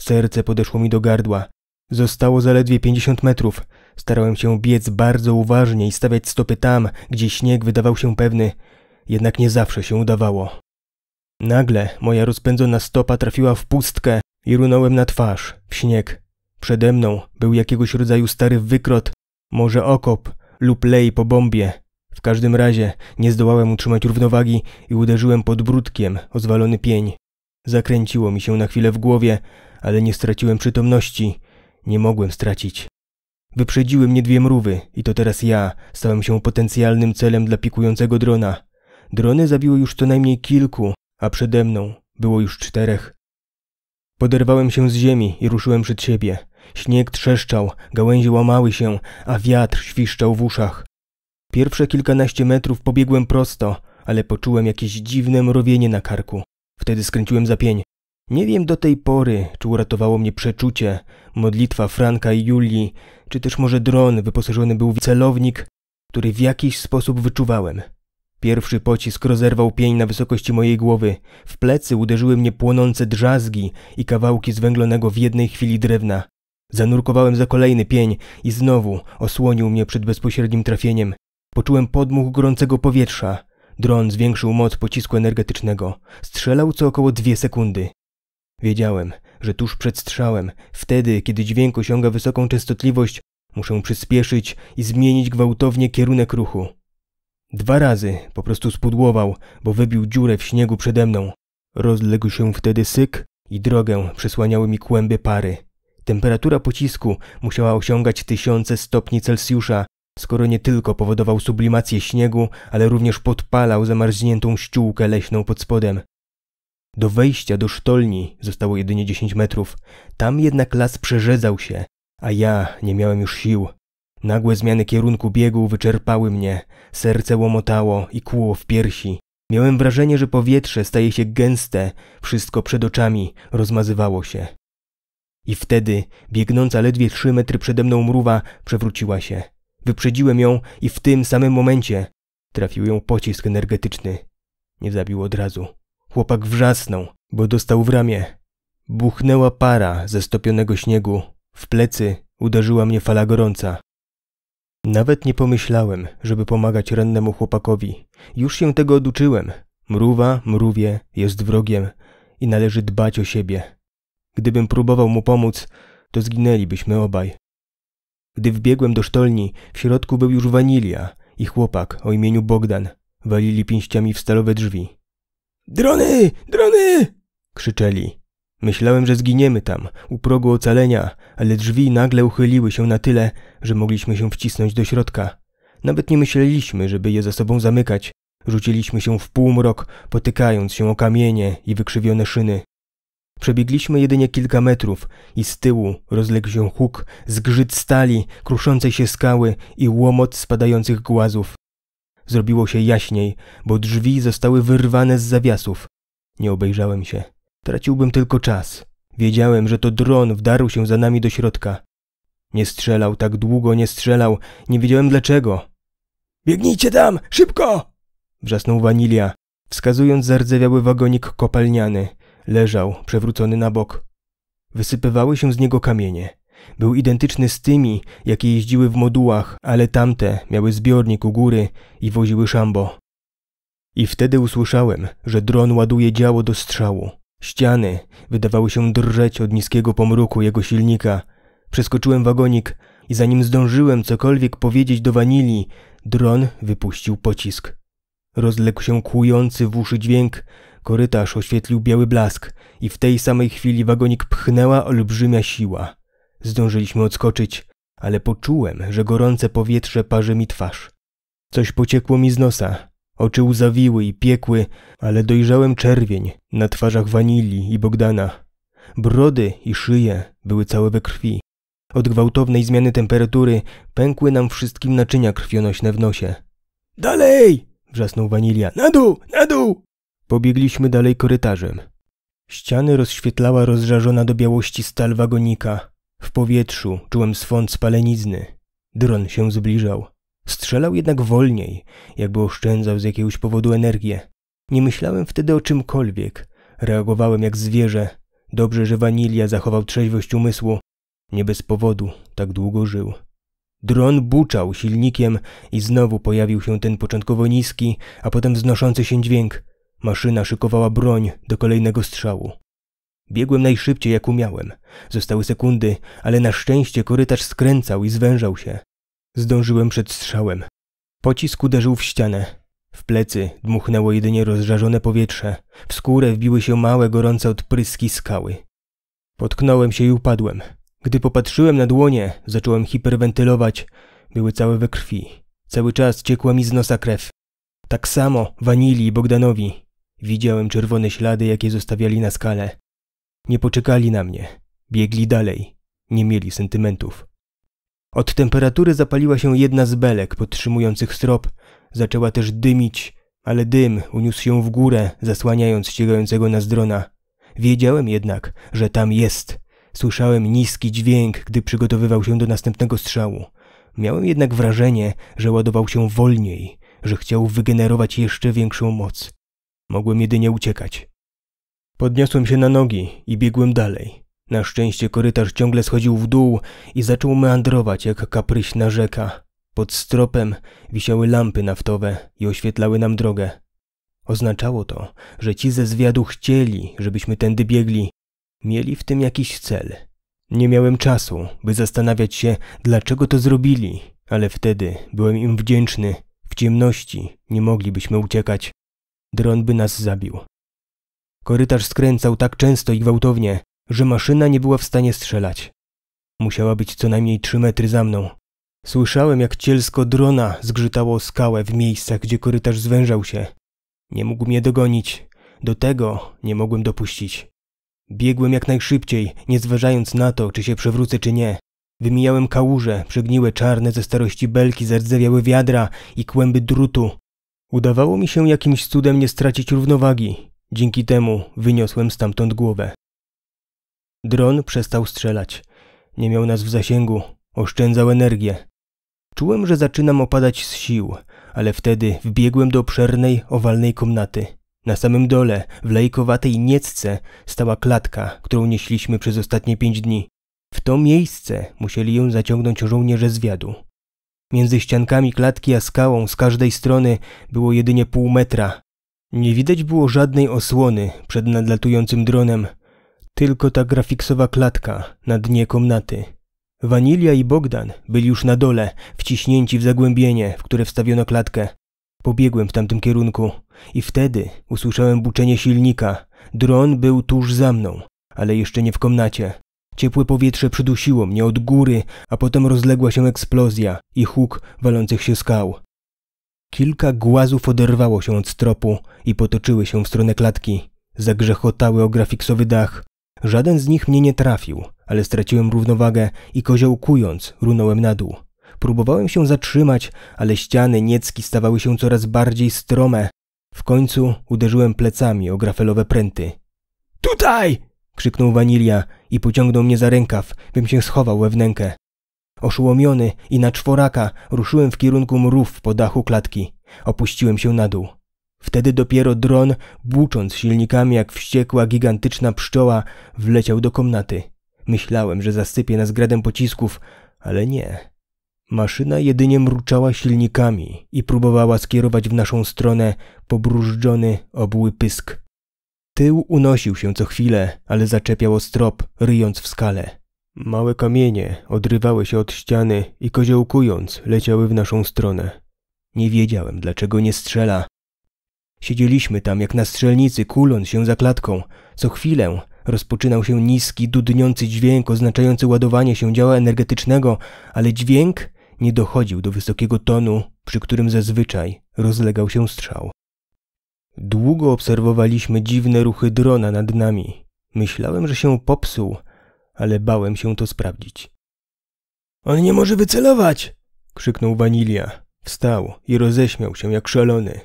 Serce podeszło mi do gardła. Zostało zaledwie pięćdziesiąt metrów. Starałem się biec bardzo uważnie i stawiać stopy tam, gdzie śnieg wydawał się pewny. Jednak nie zawsze się udawało. Nagle moja rozpędzona stopa trafiła w pustkę i runąłem na twarz, w śnieg. Przede mną był jakiegoś rodzaju stary wykrot, może okop lub lej po bombie. W każdym razie nie zdołałem utrzymać równowagi i uderzyłem podbródkiem o zwalony pień. Zakręciło mi się na chwilę w głowie, ale nie straciłem przytomności. Nie mogłem stracić. Wyprzedziły mnie dwie mrówy i to teraz ja stałem się potencjalnym celem dla pikującego drona. Drony zabiły już co najmniej kilku, a przede mną było już czterech. Poderwałem się z ziemi i ruszyłem przed siebie. Śnieg trzeszczał, gałęzie łamały się, a wiatr świszczał w uszach. Pierwsze kilkanaście metrów pobiegłem prosto, ale poczułem jakieś dziwne mrowienie na karku. Wtedy skręciłem za pień. Nie wiem do tej pory, czy uratowało mnie przeczucie, modlitwa Franka i Julii, czy też może dron wyposażony był w celownik, który w jakiś sposób wyczuwałem. Pierwszy pocisk rozerwał pień na wysokości mojej głowy. W plecy uderzyły mnie płonące drzazgi i kawałki zwęglonego w jednej chwili drewna. Zanurkowałem za kolejny pień i znowu osłonił mnie przed bezpośrednim trafieniem. Poczułem podmuch gorącego powietrza. Dron zwiększył moc pocisku energetycznego. Strzelał co około dwie sekundy. Wiedziałem, że tuż przed strzałem, wtedy, kiedy dźwięk osiąga wysoką częstotliwość, muszę przyspieszyć i zmienić gwałtownie kierunek ruchu. Dwa razy po prostu spudłował, bo wybił dziurę w śniegu przede mną. Rozległ się wtedy syk i drogę przesłaniały mi kłęby pary. Temperatura pocisku musiała osiągać tysiące stopni Celsjusza, skoro nie tylko powodował sublimację śniegu, ale również podpalał zamarzniętą ściółkę leśną pod spodem. Do wejścia do sztolni zostało jedynie dziesięć metrów. Tam jednak las przerzedzał się, a ja nie miałem już sił. Nagłe zmiany kierunku biegu wyczerpały mnie. Serce łomotało i kłuło w piersi. Miałem wrażenie, że powietrze staje się gęste. Wszystko przed oczami rozmazywało się. I wtedy biegnąca ledwie trzy metry przede mną mrówa przewróciła się. Wyprzedziłem ją i w tym samym momencie trafił ją pocisk energetyczny. Nie zabił od razu. Chłopak wrzasnął, bo dostał w ramię. Buchnęła para ze stopionego śniegu. W plecy uderzyła mnie fala gorąca. Nawet nie pomyślałem, żeby pomagać rannemu chłopakowi. Już się tego oduczyłem. Mrówa, mrówie, jest wrogiem i należy dbać o siebie. Gdybym próbował mu pomóc, to zginęlibyśmy obaj. Gdy wbiegłem do sztolni, w środku był już Wanilia i chłopak o imieniu Bogdan. Walili pięściami w stalowe drzwi. Drony! Drony! Krzyczeli. Myślałem, że zginiemy tam, u progu ocalenia, ale drzwi nagle uchyliły się na tyle, że mogliśmy się wcisnąć do środka. Nawet nie myśleliśmy, żeby je za sobą zamykać. Rzuciliśmy się w półmrok, potykając się o kamienie i wykrzywione szyny. Przebiegliśmy jedynie kilka metrów i z tyłu rozległ się huk, zgrzyt stali, kruszącej się skały i łomot spadających głazów. Zrobiło się jaśniej, bo drzwi zostały wyrwane z zawiasów. Nie obejrzałem się. Traciłbym tylko czas. Wiedziałem, że to dron wdarł się za nami do środka. Nie strzelał, tak długo nie strzelał. Nie wiedziałem dlaczego. Biegnijcie tam, szybko! Wrzasnął Wanilia, wskazując zardzewiały wagonik kopalniany. Leżał, przewrócony na bok. Wysypywały się z niego kamienie. Był identyczny z tymi, jakie jeździły w modułach, ale tamte miały zbiornik u góry i woziły szambo. I wtedy usłyszałem, że dron ładuje działo do strzału. Ściany wydawały się drżeć od niskiego pomruku jego silnika. Przeskoczyłem wagonik i zanim zdążyłem cokolwiek powiedzieć do Wanilii, dron wypuścił pocisk. Rozległ się kłujący w uszy dźwięk, korytarz oświetlił biały blask i w tej samej chwili wagonik pchnęła olbrzymia siła. Zdążyliśmy odskoczyć, ale poczułem, że gorące powietrze parzy mi twarz. Coś pociekło mi z nosa. Oczy łzawiły i piekły, ale dojrzałem czerwień na twarzach Wanilii i Bogdana. Brody i szyje były całe we krwi. Od gwałtownej zmiany temperatury pękły nam wszystkim naczynia krwionośne w nosie. Dalej! Wrzasnął Wanilia. Na dół! Na dół! Pobiegliśmy dalej korytarzem. Ściany rozświetlała rozżarzona do białości stal wagonika. W powietrzu czułem swąd spalenizny. Dron się zbliżał. Strzelał jednak wolniej, jakby oszczędzał z jakiegoś powodu energię. Nie myślałem wtedy o czymkolwiek. Reagowałem jak zwierzę. Dobrze, że Wanilia zachował trzeźwość umysłu. Nie bez powodu tak długo żył. Dron buczał silnikiem i znowu pojawił się ten początkowo niski, a potem wznoszący się dźwięk. Maszyna szykowała broń do kolejnego strzału. Biegłem najszybciej, jak umiałem. Zostały sekundy, ale na szczęście korytarz skręcał i zwężał się. Zdążyłem przed strzałem. Pocisk uderzył w ścianę. W plecy dmuchnęło jedynie rozżarzone powietrze. W skórę wbiły się małe, gorące odpryski skały. Potknąłem się i upadłem. Gdy popatrzyłem na dłonie, zacząłem hiperwentylować. Były całe we krwi. Cały czas ciekła mi z nosa krew. Tak samo Wanilii i Bogdanowi. Widziałem czerwone ślady, jakie zostawiali na skale. Nie poczekali na mnie. Biegli dalej. nie mieli sentymentów. Od temperatury zapaliła się jedna z belek podtrzymujących strop. Zaczęła też dymić, ale dym uniósł się w górę, zasłaniając ścigającego nas drona. Wiedziałem jednak, że tam jest. Słyszałem niski dźwięk, gdy przygotowywał się do następnego strzału. Miałem jednak wrażenie, że ładował się wolniej, że chciał wygenerować jeszcze większą moc. Mogłem jedynie uciekać. Podniosłem się na nogi i biegłem dalej. Na szczęście korytarz ciągle schodził w dół i zaczął meandrować jak kapryśna rzeka. Pod stropem wisiały lampy naftowe i oświetlały nam drogę. Oznaczało to, że ci ze zwiadu chcieli, żebyśmy tędy biegli. Mieli w tym jakiś cel. Nie miałem czasu, by zastanawiać się, dlaczego to zrobili, ale wtedy byłem im wdzięczny. W ciemności nie moglibyśmy uciekać. Dron by nas zabił. Korytarz skręcał tak często i gwałtownie, że maszyna nie była w stanie strzelać. Musiała być co najmniej trzy metry za mną. Słyszałem, jak cielsko drona zgrzytało skałę w miejscach, gdzie korytarz zwężał się. Nie mógł mnie dogonić. Do tego nie mogłem dopuścić. Biegłem jak najszybciej, nie zważając na to, czy się przewrócę, czy nie. Wymijałem kałuże, przegniłe czarne ze starości belki, zardzewiałe wiadra i kłęby drutu. Udawało mi się jakimś cudem nie stracić równowagi. Dzięki temu wyniosłem stamtąd głowę. Dron przestał strzelać. Nie miał nas w zasięgu. Oszczędzał energię. Czułem, że zaczynam opadać z sił, ale wtedy wbiegłem do obszernej, owalnej komnaty. Na samym dole, w lejkowatej niecce, stała klatka, którą nieśliśmy przez ostatnie pięć dni. W to miejsce musieli ją zaciągnąć żołnierze zwiadu. Między ściankami klatki a skałą z każdej strony było jedynie pół metra. Nie widać było żadnej osłony przed nadlatującym dronem, tylko ta grafiksowa klatka na dnie komnaty. Wanilia i Bogdan byli już na dole, wciśnięci w zagłębienie, w które wstawiono klatkę. Pobiegłem w tamtym kierunku i wtedy usłyszałem buczenie silnika. Dron był tuż za mną, ale jeszcze nie w komnacie. Ciepłe powietrze przydusiło mnie od góry, a potem rozległa się eksplozja i huk walących się skał. Kilka głazów oderwało się od stropu i potoczyły się w stronę klatki. Zagrzechotały o grafiksowy dach. Żaden z nich mnie nie trafił, ale straciłem równowagę i koziołkując runąłem na dół. Próbowałem się zatrzymać, ale ściany niecki stawały się coraz bardziej strome. W końcu uderzyłem plecami o grafelowe pręty. Tutaj! Krzyknął Wanilia i pociągnął mnie za rękaw, bym się schował we wnękę. Oszołomiony i na czworaka ruszyłem w kierunku mrów po dachu klatki. Opuściłem się na dół. Wtedy dopiero dron, bucząc silnikami jak wściekła, gigantyczna pszczoła, wleciał do komnaty. Myślałem, że zasypie nas gradem pocisków, ale nie. Maszyna jedynie mruczała silnikami i próbowała skierować w naszą stronę pobrużdżony, obły pysk. Tył unosił się co chwilę, ale zaczepiał o strop, ryjąc w skale. Małe kamienie odrywały się od ściany i koziołkując leciały w naszą stronę. Nie wiedziałem, dlaczego nie strzela. Siedzieliśmy tam jak na strzelnicy, kuląc się za klatką. Co chwilę rozpoczynał się niski, dudniący dźwięk oznaczający ładowanie się działa energetycznego, ale dźwięk nie dochodził do wysokiego tonu, przy którym zazwyczaj rozlegał się strzał. Długo obserwowaliśmy dziwne ruchy drona nad nami. Myślałem, że się popsuł, ale bałem się to sprawdzić. On nie może wycelować! Krzyknął Wanilia. Wstał i roześmiał się jak szalony.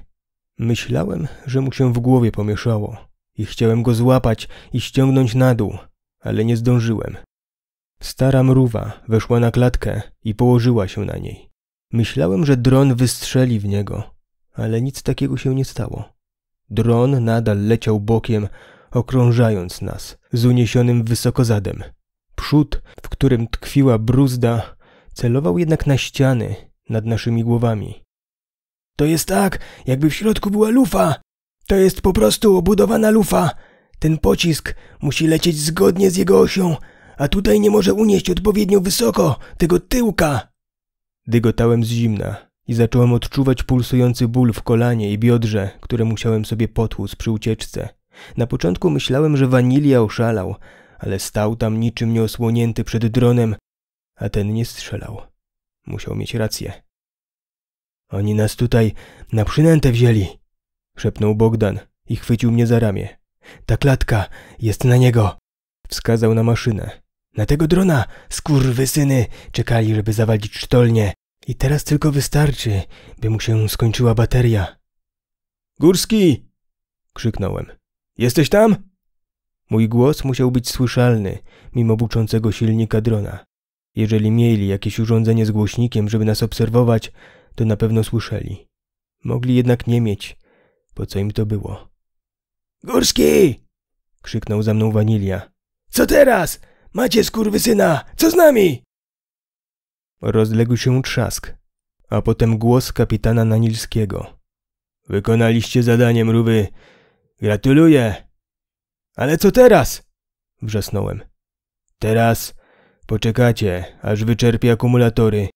Myślałem, że mu się w głowie pomieszało i chciałem go złapać i ściągnąć na dół, ale nie zdążyłem. Stara mrówa weszła na klatkę i położyła się na niej. Myślałem, że dron wystrzeli w niego, ale nic takiego się nie stało. Dron nadal leciał bokiem, okrążając nas z uniesionym wysoko zadem. Przód, w którym tkwiła bruzda, celował jednak na ściany nad naszymi głowami. To jest tak, jakby w środku była lufa. To jest po prostu obudowana lufa. Ten pocisk musi lecieć zgodnie z jego osią, a tutaj nie może unieść odpowiednio wysoko tego tyłka. Dygotałem z zimna i zacząłem odczuwać pulsujący ból w kolanie i biodrze, które musiałem sobie potłuc przy ucieczce. Na początku myślałem, że Wanilia oszalał, ale stał tam niczym nieosłonięty przed dronem, a ten nie strzelał. Musiał mieć rację. Oni nas tutaj na przynętę wzięli, szepnął Bogdan i chwycił mnie za ramię. Ta klatka jest na niego, wskazał na maszynę. Na tego drona, skurwysyny, czekali, żeby zawalić sztolnie. I teraz tylko wystarczy, by mu się skończyła bateria. Górski! Krzyknąłem. Jesteś tam? Mój głos musiał być słyszalny, mimo buczącego silnika drona. Jeżeli mieli jakieś urządzenie z głośnikiem, żeby nas obserwować, to na pewno słyszeli. Mogli jednak nie mieć. Po co im to było? Górski! Krzyknął za mną Wanilia. Co teraz? Macie skurwysyna! Co z nami? Rozległ się trzask, a potem głos kapitana Nanilskiego. Wykonaliście zadanie, mrówy. Gratuluję. Ale co teraz? Wrzasnąłem. Teraz poczekacie, aż wyczerpie akumulatory.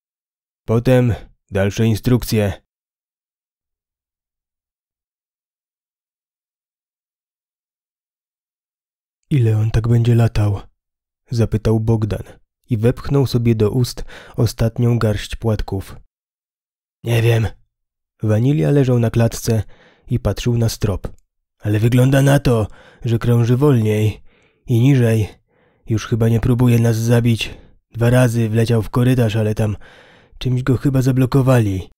Potem dalsze instrukcje. Ile on tak będzie latał? Zapytał Bogdan i wepchnął sobie do ust ostatnią garść płatków. Nie wiem. Wanilia leżał na klatce i patrzył na strop. Ale wygląda na to, że krąży wolniej i niżej. Już chyba nie próbuje nas zabić. Dwa razy wleciał w korytarz, ale tam czymś go chyba zablokowali.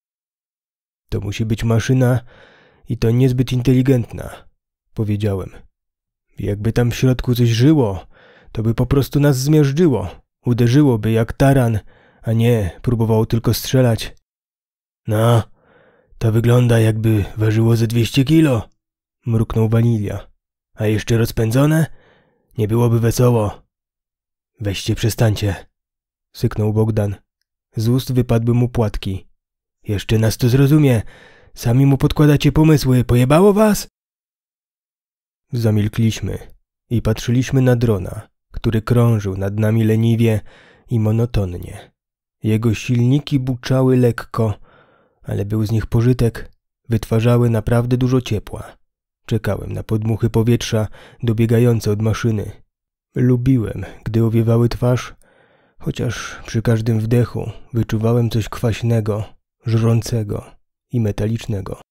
To musi być maszyna i to niezbyt inteligentna, powiedziałem. Jakby tam w środku coś żyło, to by po prostu nas zmiażdżyło. Uderzyłoby jak taran, a nie próbowało tylko strzelać. No, to wygląda jakby ważyło ze dwieście kilo, mruknął Wanilia. A jeszcze rozpędzone? Nie byłoby wesoło. Weźcie, przestańcie, syknął Bogdan. Z ust wypadły mu płatki. Jeszcze nas to zrozumie. Sami mu podkładacie pomysły. Pojebało was? Zamilkliśmy i patrzyliśmy na drona, który krążył nad nami leniwie i monotonnie. Jego silniki buczały lekko, ale był z nich pożytek, wytwarzały naprawdę dużo ciepła. Czekałem na podmuchy powietrza dobiegające od maszyny. Lubiłem, gdy owiewały twarz, chociaż przy każdym wdechu wyczuwałem coś kwaśnego, żrącego i metalicznego.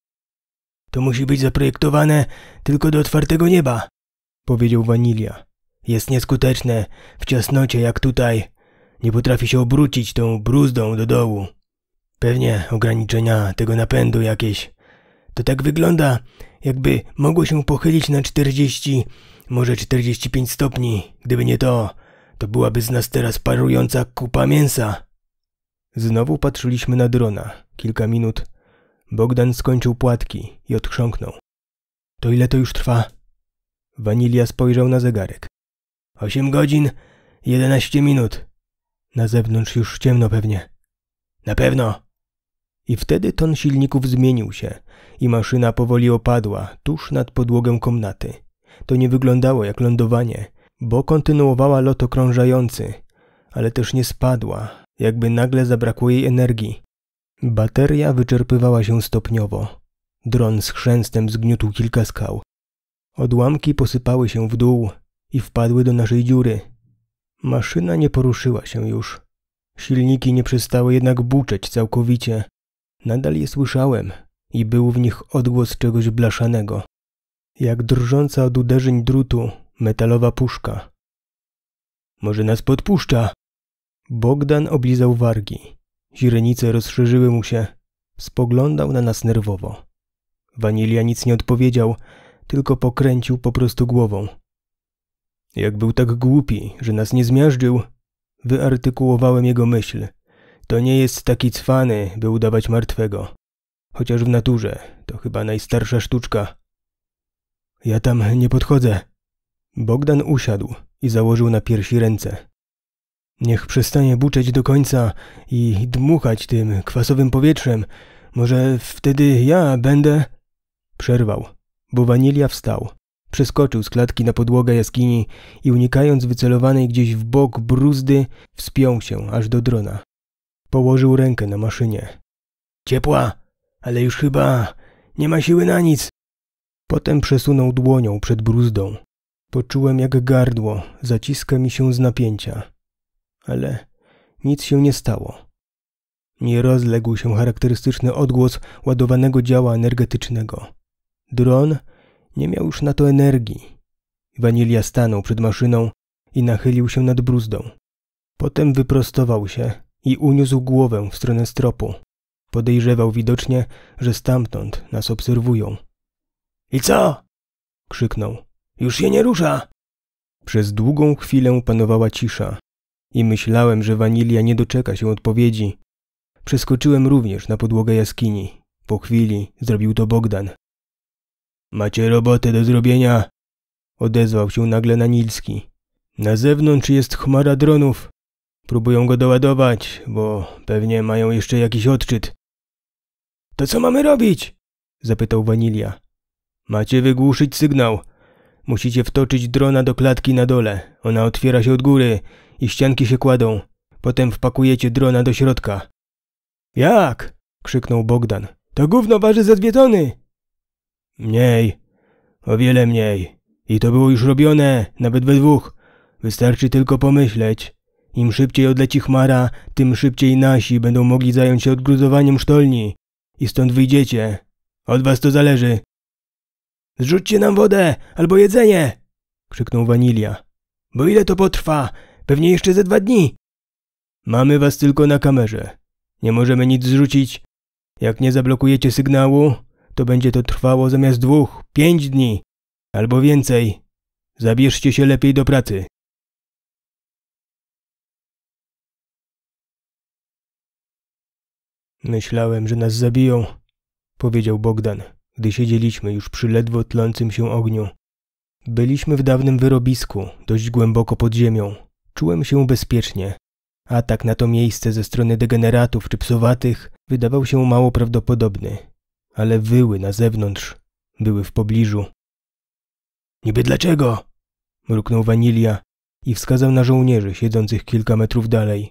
To musi być zaprojektowane tylko do otwartego nieba, powiedział Wanilia. Jest nieskuteczne w ciasnocie jak tutaj. Nie potrafi się obrócić tą bruzdą do dołu. Pewnie ograniczenia tego napędu jakieś. To tak wygląda, jakby mogło się pochylić na czterdzieści, może czterdzieści pięć stopni. Gdyby nie to, to byłaby z nas teraz parująca kupa mięsa. Znowu patrzyliśmy na drona. Kilka minut. Bogdan skończył płatki i odchrząknął. To ile to już trwa? Wanilia spojrzał na zegarek. Osiem godzin, jedenaście minut. Na zewnątrz już ciemno pewnie. Na pewno. I wtedy ton silników zmienił się i maszyna powoli opadła tuż nad podłogę komnaty. To nie wyglądało jak lądowanie, bo kontynuowała lot okrążający, ale też nie spadła, jakby nagle zabrakło jej energii. Bateria wyczerpywała się stopniowo. Dron z chrzęstem zgniótł kilka skał. Odłamki posypały się w dół i wpadły do naszej dziury. Maszyna nie poruszyła się już. Silniki nie przestały jednak buczeć całkowicie. Nadal je słyszałem i był w nich odgłos czegoś blaszanego. Jak drżąca od uderzeń drutu metalowa puszka. Może nas podpuszcza? Bogdan oblizał wargi. Źrenice rozszerzyły mu się. Spoglądał na nas nerwowo. Wanilia nic nie odpowiedział, tylko pokręcił po prostu głową. Jak był tak głupi, że nas nie zmiażdżył, wyartykułowałem jego myśl. To nie jest taki cwany, by udawać martwego. Chociaż w naturze to chyba najstarsza sztuczka. Ja tam nie podchodzę. Bogdan usiadł i założył na piersi ręce. Niech przestanie buczeć do końca i dmuchać tym kwasowym powietrzem. Może wtedy ja będę... Przerwał, bo Wanilia wstał. Przeskoczył z klatki na podłogę jaskini i unikając wycelowanej gdzieś w bok bruzdy, wspiął się aż do drona. Położył rękę na maszynie. Ciepła, ale już chyba nie ma siły na nic. Potem przesunął dłonią przed bruzdą. Poczułem, jak gardło zaciska mi się z napięcia. Ale nic się nie stało. Nie rozległ się charakterystyczny odgłos ładowanego działa energetycznego. Dron nie miał już na to energii. Wanilia stanął przed maszyną i nachylił się nad bruzdą. Potem wyprostował się i uniósł głowę w stronę stropu. Podejrzewał widocznie, że stamtąd nas obserwują. I co? Krzyknął. Już się nie rusza! Przez długą chwilę panowała cisza i myślałem, że Wanilia nie doczeka się odpowiedzi. Przeskoczyłem również na podłogę jaskini. Po chwili zrobił to Bogdan. Macie robotę do zrobienia, odezwał się nagle Nanilski. Na zewnątrz jest chmara dronów. Próbują go doładować, bo pewnie mają jeszcze jakiś odczyt. To co mamy robić? Zapytał Wanilia. Macie wygłuszyć sygnał. Musicie wtoczyć drona do klatki na dole. Ona otwiera się od góry i ścianki się kładą. Potem wpakujecie drona do środka. Jak? Krzyknął Bogdan. To gówno waży ze dwie tony. Mniej. O wiele mniej. I to było już robione, nawet we dwóch. Wystarczy tylko pomyśleć. Im szybciej odleci chmara, tym szybciej nasi będą mogli zająć się odgruzowaniem sztolni. I stąd wyjdziecie. Od was to zależy. Zrzućcie nam wodę albo jedzenie! Krzyknął Wanilia. Bo ile to potrwa? Pewnie jeszcze ze dwa dni. Mamy was tylko na kamerze. Nie możemy nic zrzucić. Jak nie zablokujecie sygnału, to będzie to trwało zamiast dwóch, pięć dni. Albo więcej. Zabierzcie się lepiej do pracy. Myślałem, że nas zabiją, powiedział Bogdan, gdy siedzieliśmy już przy ledwo tlącym się ogniu. Byliśmy w dawnym wyrobisku, dość głęboko pod ziemią. Czułem się bezpiecznie. Atak na to miejsce ze strony degeneratów czy psowatych wydawał się mało prawdopodobny. Ale wyły na zewnątrz, były w pobliżu. Niby dlaczego? Mruknął Wanilia i wskazał na żołnierzy siedzących kilka metrów dalej.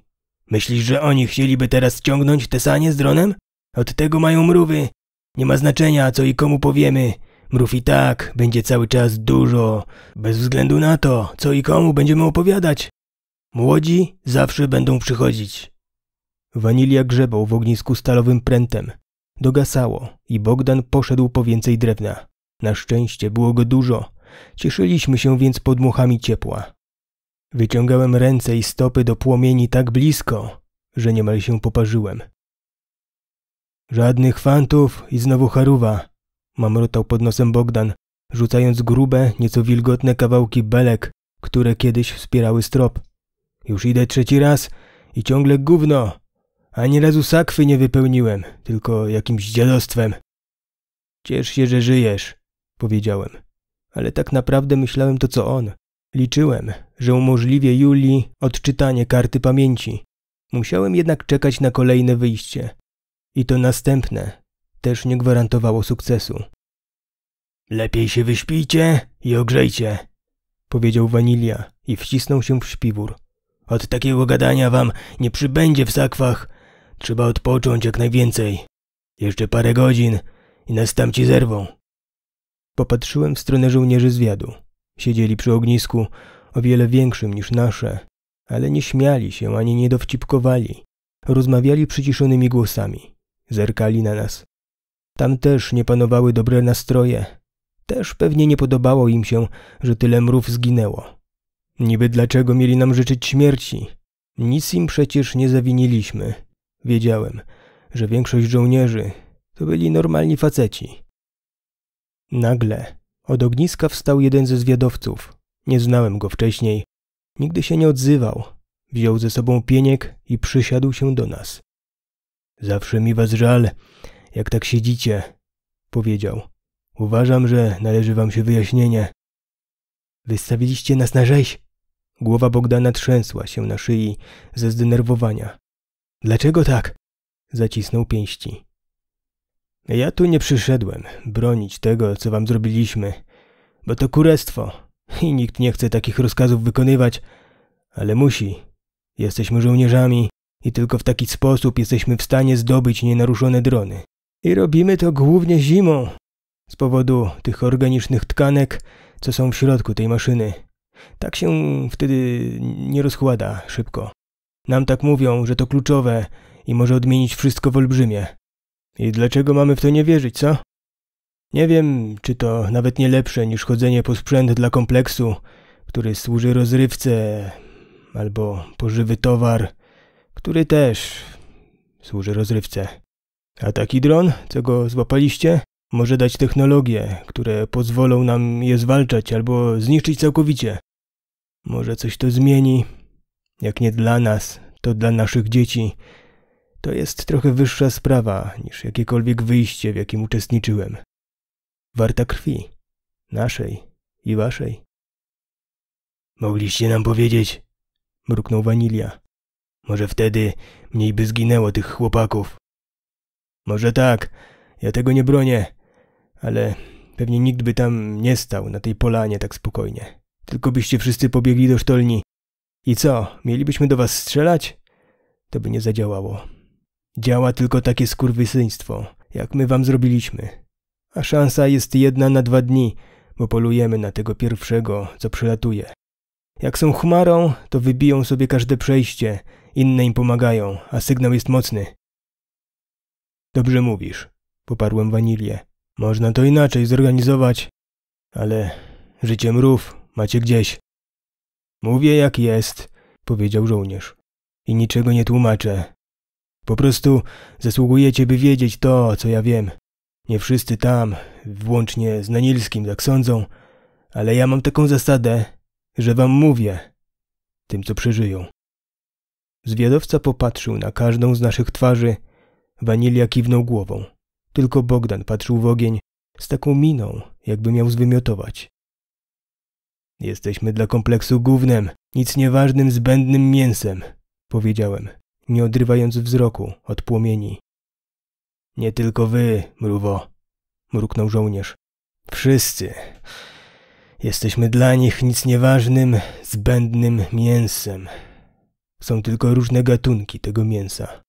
Myślisz, że oni chcieliby teraz ściągnąć te sanie z dronem? Od tego mają mrówy. Nie ma znaczenia, co i komu powiemy. Mrów i tak będzie cały czas dużo, bez względu na to, co i komu będziemy opowiadać. Młodzi zawsze będą przychodzić. Wanilia grzebał w ognisku stalowym prętem. Dogasało i Bogdan poszedł po więcej drewna. Na szczęście było go dużo. Cieszyliśmy się więc podmuchami ciepła. Wyciągałem ręce i stopy do płomieni tak blisko, że niemal się poparzyłem. Żadnych fantów i znowu charuwa, mamrotał pod nosem Bogdan, rzucając grube, nieco wilgotne kawałki belek, które kiedyś wspierały strop. Już idę trzeci raz i ciągle gówno. Ani razu sakwy nie wypełniłem, tylko jakimś dziadostwem. Ciesz się, że żyjesz, powiedziałem, ale tak naprawdę myślałem to co on. Liczyłem, że umożliwię Julii odczytanie karty pamięci. Musiałem jednak czekać na kolejne wyjście. I to następne też nie gwarantowało sukcesu. Lepiej się wyśpijcie i ogrzejcie, powiedział Wanilia i wcisnął się w śpiwór. Od takiego gadania wam nie przybędzie w sakwach. Trzeba odpocząć jak najwięcej. Jeszcze parę godzin i nas tam ci zerwą. Popatrzyłem w stronę żołnierzy zwiadu. Siedzieli przy ognisku, o wiele większym niż nasze, ale nie śmiali się ani nie dowcipkowali. Rozmawiali przyciszonymi głosami. Zerkali na nas. Tam też nie panowały dobre nastroje. Też pewnie nie podobało im się, że tyle mrów zginęło. Niby dlaczego mieli nam życzyć śmierci? Nic im przecież nie zawiniliśmy. Wiedziałem, że większość żołnierzy to byli normalni faceci. Nagle od ogniska wstał jeden ze zwiadowców. Nie znałem go wcześniej. Nigdy się nie odzywał. Wziął ze sobą pieniek i przysiadł się do nas. Zawsze mi was żal, jak tak siedzicie, powiedział. Uważam, że należy wam się wyjaśnienie. Wystawiliście nas na rzeź. Głowa Bogdana trzęsła się na szyi ze zdenerwowania. Dlaczego tak? Zacisnął pięści. Ja tu nie przyszedłem bronić tego, co wam zrobiliśmy, bo to kurestwo i nikt nie chce takich rozkazów wykonywać, ale musi. Jesteśmy żołnierzami i tylko w taki sposób jesteśmy w stanie zdobyć nienaruszone drony. I robimy to głównie zimą, z powodu tych organicznych tkanek, co są w środku tej maszyny. Tak się wtedy nie rozchłada szybko. Nam tak mówią, że to kluczowe i może odmienić wszystko w olbrzymie. I dlaczego mamy w to nie wierzyć, co? Nie wiem, czy to nawet nie lepsze niż chodzenie po sprzęt dla kompleksu, który służy rozrywce, albo pożywy towar, który też służy rozrywce. A taki dron, co go złapaliście, może dać technologie, które pozwolą nam je zwalczać albo zniszczyć całkowicie. Może coś to zmieni. Jak nie dla nas, to dla naszych dzieci. To jest trochę wyższa sprawa niż jakiekolwiek wyjście, w jakim uczestniczyłem. Warta krwi. Naszej i waszej. Mogliście nam powiedzieć, mruknął Wanilia. Może wtedy mniej by zginęło tych chłopaków. Może tak, ja tego nie bronię, ale pewnie nikt by tam nie stał na tej polanie tak spokojnie. Tylko byście wszyscy pobiegli do sztolni. I co, mielibyśmy do was strzelać? To by nie zadziałało. Działa tylko takie skurwysyństwo, jak my wam zrobiliśmy. A szansa jest jedna na dwa dni, bo polujemy na tego pierwszego, co przylatuje. Jak są chmarą, to wybiją sobie każde przejście, inne im pomagają, a sygnał jest mocny. Dobrze mówisz, poparłem Wanilię. Można to inaczej zorganizować, ale życie mrów macie gdzieś. Mówię jak jest, powiedział żołnierz. I niczego nie tłumaczę. Po prostu zasługujecie, by wiedzieć to, co ja wiem. Nie wszyscy tam, włącznie z Nanilskim, tak sądzą, ale ja mam taką zasadę, że wam mówię, tym co przeżyją. Zwiadowca popatrzył na każdą z naszych twarzy. Wanilia kiwnął głową. Tylko Bogdan patrzył w ogień z taką miną, jakby miał zwymiotować. Jesteśmy dla kompleksu gównem, nic nieważnym, zbędnym mięsem, powiedziałem, nie odrywając wzroku od płomieni. Nie tylko wy, mrówo, mruknął żołnierz. Wszyscy. Jesteśmy dla nich nic nieważnym, zbędnym mięsem. Są tylko różne gatunki tego mięsa.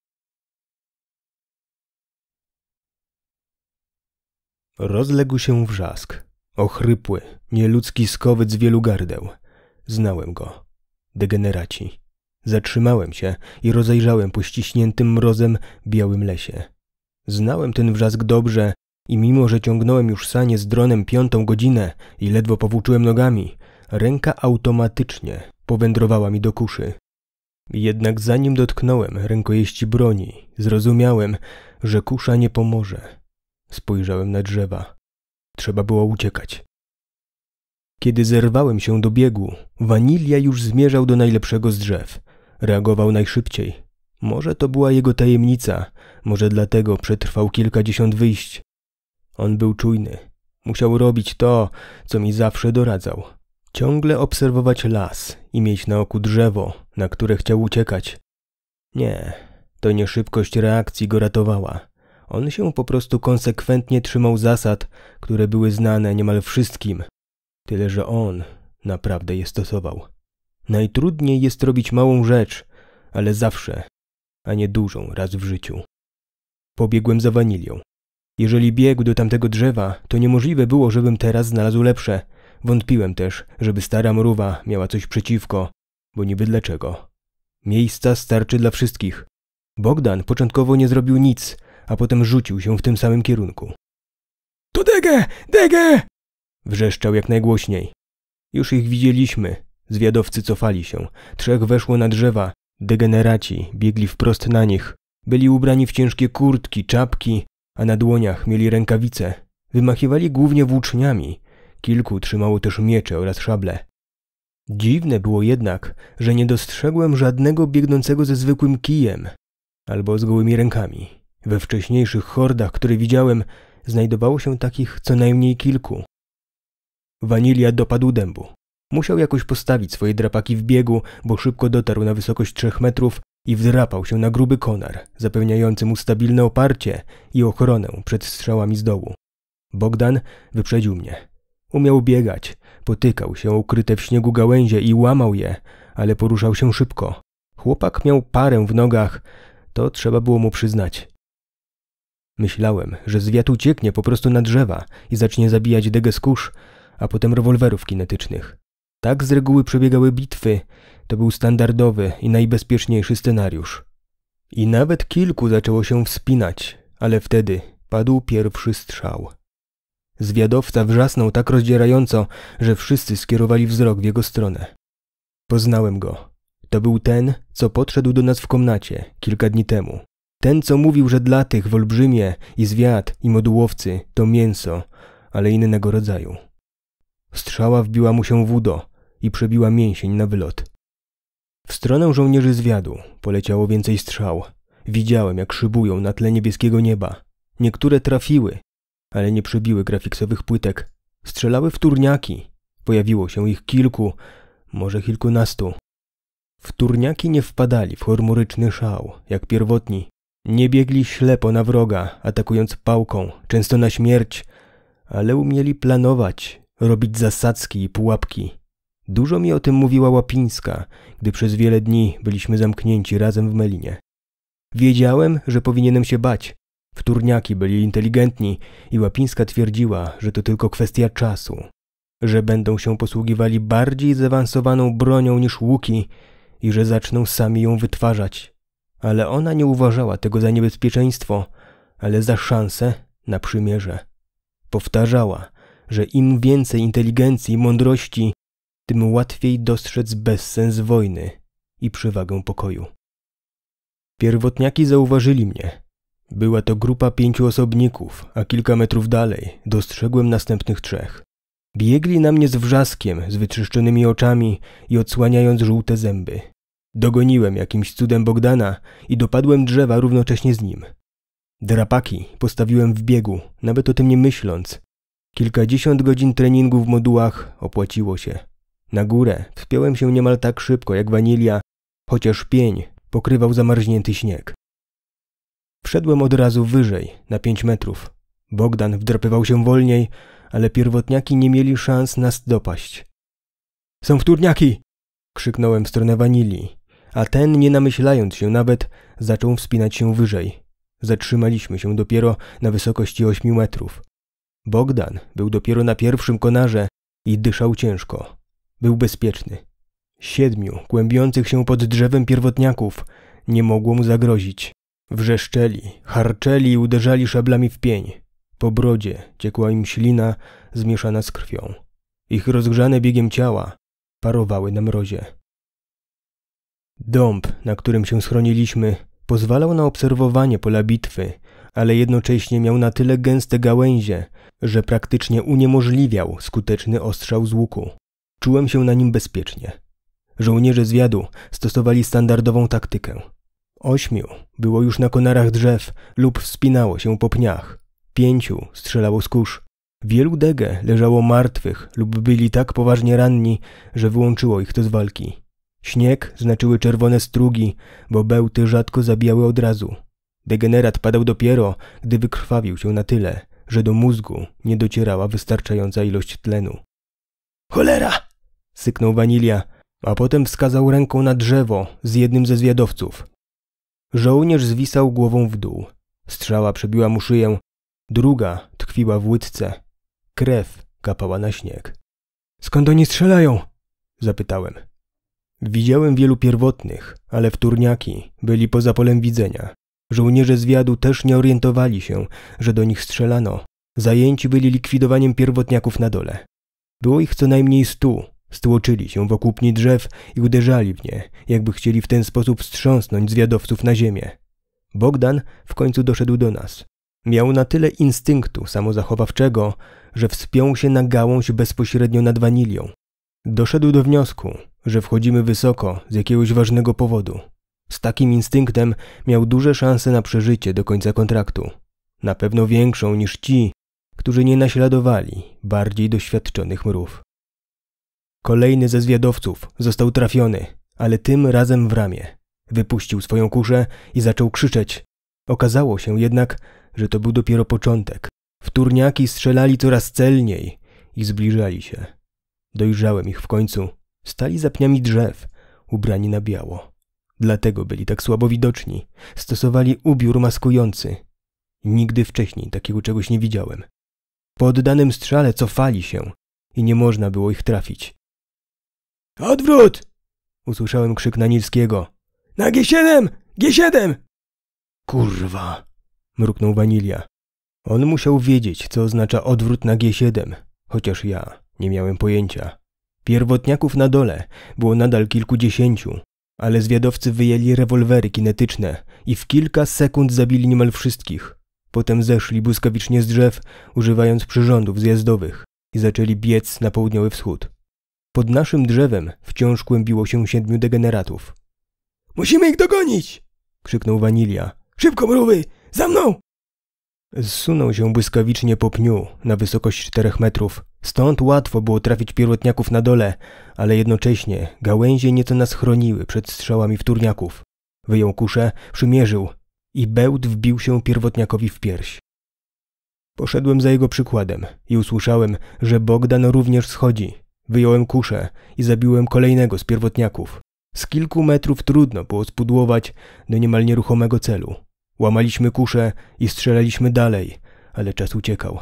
Rozległ się wrzask. Ochrypły, nieludzki skowyt z wielu gardeł. Znałem go. Degeneraci. Zatrzymałem się i rozejrzałem po ściśniętym mrozem białym lesie. Znałem ten wrzask dobrze i mimo, że ciągnąłem już sanie z dronem piątą godzinę i ledwo powłóczyłem nogami, ręka automatycznie powędrowała mi do kuszy. Jednak zanim dotknąłem rękojeści broni, zrozumiałem, że kusza nie pomoże. Spojrzałem na drzewa. Trzeba było uciekać. Kiedy zerwałem się do biegu, Wanilia już zmierzał do najlepszego z drzew. Reagował najszybciej. Może to była jego tajemnica, może dlatego przetrwał kilkadziesiąt wyjść. On był czujny. Musiał robić to, co mi zawsze doradzał. Ciągle obserwować las i mieć na oku drzewo, na które chciał uciekać. Nie, to nie szybkość reakcji go ratowała. On się po prostu konsekwentnie trzymał zasad, które były znane niemal wszystkim. Tyle, że on naprawdę je stosował. Najtrudniej jest robić małą rzecz, ale zawsze, a nie dużą raz w życiu. Pobiegłem za Wanilią. Jeżeli biegł do tamtego drzewa, to niemożliwe było, żebym teraz znalazł lepsze. Wątpiłem też, żeby stara mrówa miała coś przeciwko, bo niby dlaczego. Miejsca starczy dla wszystkich. Bogdan początkowo nie zrobił nic, a potem rzucił się w tym samym kierunku. To Dege! Dege! Wrzeszczał jak najgłośniej. Już ich widzieliśmy. Zwiadowcy cofali się. Trzech weszło na drzewa. Degeneraci biegli wprost na nich. Byli ubrani w ciężkie kurtki, czapki, a na dłoniach mieli rękawice. Wymachiwali głównie włóczniami. Kilku trzymało też miecze oraz szable. Dziwne było jednak, że nie dostrzegłem żadnego biegnącego ze zwykłym kijem albo z gołymi rękami. We wcześniejszych hordach, które widziałem, znajdowało się takich co najmniej kilku. Wanilia dopadł dębu. Musiał jakoś postawić swoje drapaki w biegu, bo szybko dotarł na wysokość trzech metrów i wdrapał się na gruby konar, zapewniający mu stabilne oparcie i ochronę przed strzałami z dołu. Bogdan wyprzedził mnie. Umiał biegać, potykał się o ukryte w śniegu gałęzie i łamał je, ale poruszał się szybko. Chłopak miał parę w nogach, to trzeba było mu przyznać. Myślałem, że zwiat ucieknie po prostu na drzewa i zacznie zabijać Degę z kusz, a potem rewolwerów kinetycznych. Tak z reguły przebiegały bitwy, to był standardowy i najbezpieczniejszy scenariusz. I nawet kilku zaczęło się wspinać, ale wtedy padł pierwszy strzał. Zwiadowca wrzasnął tak rozdzierająco, że wszyscy skierowali wzrok w jego stronę. Poznałem go. To był ten, co podszedł do nas w komnacie kilka dni temu. Ten, co mówił, że dla tych w Olbrzymie i Zwiad i Modułowcy to mięso, ale innego rodzaju. Strzała wbiła mu się w udo i przebiła mięsień na wylot. W stronę żołnierzy Zwiadu poleciało więcej strzał. Widziałem, jak szybują na tle niebieskiego nieba. Niektóre trafiły, ale nie przebiły grafiksowych płytek. Strzelały wtórniaki. Pojawiło się ich kilku, może kilkunastu. Wtórniaki nie wpadali w hormoryczny szał, jak pierwotni. Nie biegli ślepo na wroga, atakując pałką, często na śmierć, ale umieli planować, robić zasadzki i pułapki. Dużo mi o tym mówiła Łapińska, gdy przez wiele dni byliśmy zamknięci razem w Melinie. Wiedziałem, że powinienem się bać. Wtórniaki byli inteligentni i Łapińska twierdziła, że to tylko kwestia czasu, że będą się posługiwali bardziej zaawansowaną bronią niż łuki i że zaczną sami ją wytwarzać. Ale ona nie uważała tego za niebezpieczeństwo, ale za szansę na przymierze. Powtarzała, że im więcej inteligencji i mądrości, tym łatwiej dostrzec bezsens wojny i przewagę pokoju. Pierwotniaki zauważyli mnie. Była to grupa pięciu osobników, a kilka metrów dalej dostrzegłem następnych trzech. Biegli na mnie z wrzaskiem, z wytrzeszczonymi oczami i odsłaniając żółte zęby. Dogoniłem jakimś cudem Bogdana i dopadłem drzewa równocześnie z nim. Drapaki postawiłem w biegu, nawet o tym nie myśląc. Kilkadziesiąt godzin treningu w modułach opłaciło się. Na górę wspiąłem się niemal tak szybko jak Wanilia, chociaż pień pokrywał zamarznięty śnieg. Wszedłem od razu wyżej, na pięć metrów. Bogdan wdrapywał się wolniej, ale pierwotniaki nie mieli szans nas dopaść. Są wtórniaki! Krzyknąłem w stronę Wanilii, a ten, nie namyślając się nawet, zaczął wspinać się wyżej. Zatrzymaliśmy się dopiero na wysokości ośmiu metrów. Bogdan był dopiero na pierwszym konarze i dyszał ciężko. Był bezpieczny. Siedmiu kłębiących się pod drzewem pierwotniaków nie mogło mu zagrozić. Wrzeszczeli, harczeli i uderzali szablami w pień. Po brodzie ciekła im ślina zmieszana z krwią. Ich rozgrzane biegiem ciała parowały na mrozie. Dąb, na którym się schroniliśmy, pozwalał na obserwowanie pola bitwy, ale jednocześnie miał na tyle gęste gałęzie, że praktycznie uniemożliwiał skuteczny ostrzał z łuku. Czułem się na nim bezpiecznie. Żołnierze Zwiadu stosowali standardową taktykę. Ośmiu było już na konarach drzew lub wspinało się po pniach. Pięciu strzelało z kusz. Wielu dege leżało martwych lub byli tak poważnie ranni, że wyłączyło ich to z walki. Śnieg znaczyły czerwone strugi, bo bełty rzadko zabijały od razu. Degenerat padał dopiero, gdy wykrwawił się na tyle, że do mózgu nie docierała wystarczająca ilość tlenu. Cholera! Syknął Wanilia, a potem wskazał ręką na drzewo z jednym ze zwiadowców. Żołnierz zwisał głową w dół. Strzała przebiła mu szyję, druga tkwiła w łydce. Krew kapała na śnieg. Skąd oni strzelają? Zapytałem. Widziałem wielu pierwotnych, ale wtórniaki byli poza polem widzenia. Żołnierze Zwiadu też nie orientowali się, że do nich strzelano. Zajęci byli likwidowaniem pierwotniaków na dole. Było ich co najmniej stu. Stłoczyli się wokół pni drzew i uderzali w nie, jakby chcieli w ten sposób wstrząsnąć zwiadowców na ziemię. Bogdan w końcu doszedł do nas. Miał na tyle instynktu samozachowawczego, że wspiął się na gałąź bezpośrednio nad Wanilią. Doszedł do wniosku, że wchodzimy wysoko z jakiegoś ważnego powodu. Z takim instynktem miał duże szanse na przeżycie do końca kontraktu. Na pewno większą niż ci, którzy nie naśladowali bardziej doświadczonych mrów. Kolejny ze zwiadowców został trafiony, ale tym razem w ramię. Wypuścił swoją kuszę i zaczął krzyczeć. Okazało się jednak, że to był dopiero początek. Wtórniaki strzelali coraz celniej i zbliżali się. Dojrzałem ich w końcu. Stali za pniami drzew, ubrani na biało. Dlatego byli tak słabo widoczni. Stosowali ubiór maskujący. Nigdy wcześniej takiego czegoś nie widziałem. Po oddanym strzale cofali się i nie można było ich trafić. Odwrót! Usłyszałem krzyk Nanilskiego. Na G siedem! G siedem! Kurwa! Mruknął Wanilia. On musiał wiedzieć, co oznacza odwrót na G siedem, chociaż ja nie miałem pojęcia. Pierwotniaków na dole było nadal kilkudziesięciu, ale zwiadowcy wyjęli rewolwery kinetyczne i w kilka sekund zabili niemal wszystkich. Potem zeszli błyskawicznie z drzew, używając przyrządów zjazdowych i zaczęli biec na południowy wschód. Pod naszym drzewem wciąż kłębiło się siedmiu degeneratów. Musimy ich dogonić! Krzyknął Wanilia. Szybko, mrówy! Za mną! Zsunął się błyskawicznie po pniu na wysokość czterech metrów. Stąd łatwo było trafić pierwotniaków na dole, ale jednocześnie gałęzie nieco nas chroniły przed strzałami wtórniaków. Wyjął kuszę, przymierzył i bełt wbił się pierwotniakowi w pierś. Poszedłem za jego przykładem i usłyszałem, że Bogdan również schodzi. Wyjąłem kuszę i zabiłem kolejnego z pierwotniaków. Z kilku metrów trudno było spudłować do niemal nieruchomego celu. Łamaliśmy kusze i strzelaliśmy dalej, ale czas uciekał.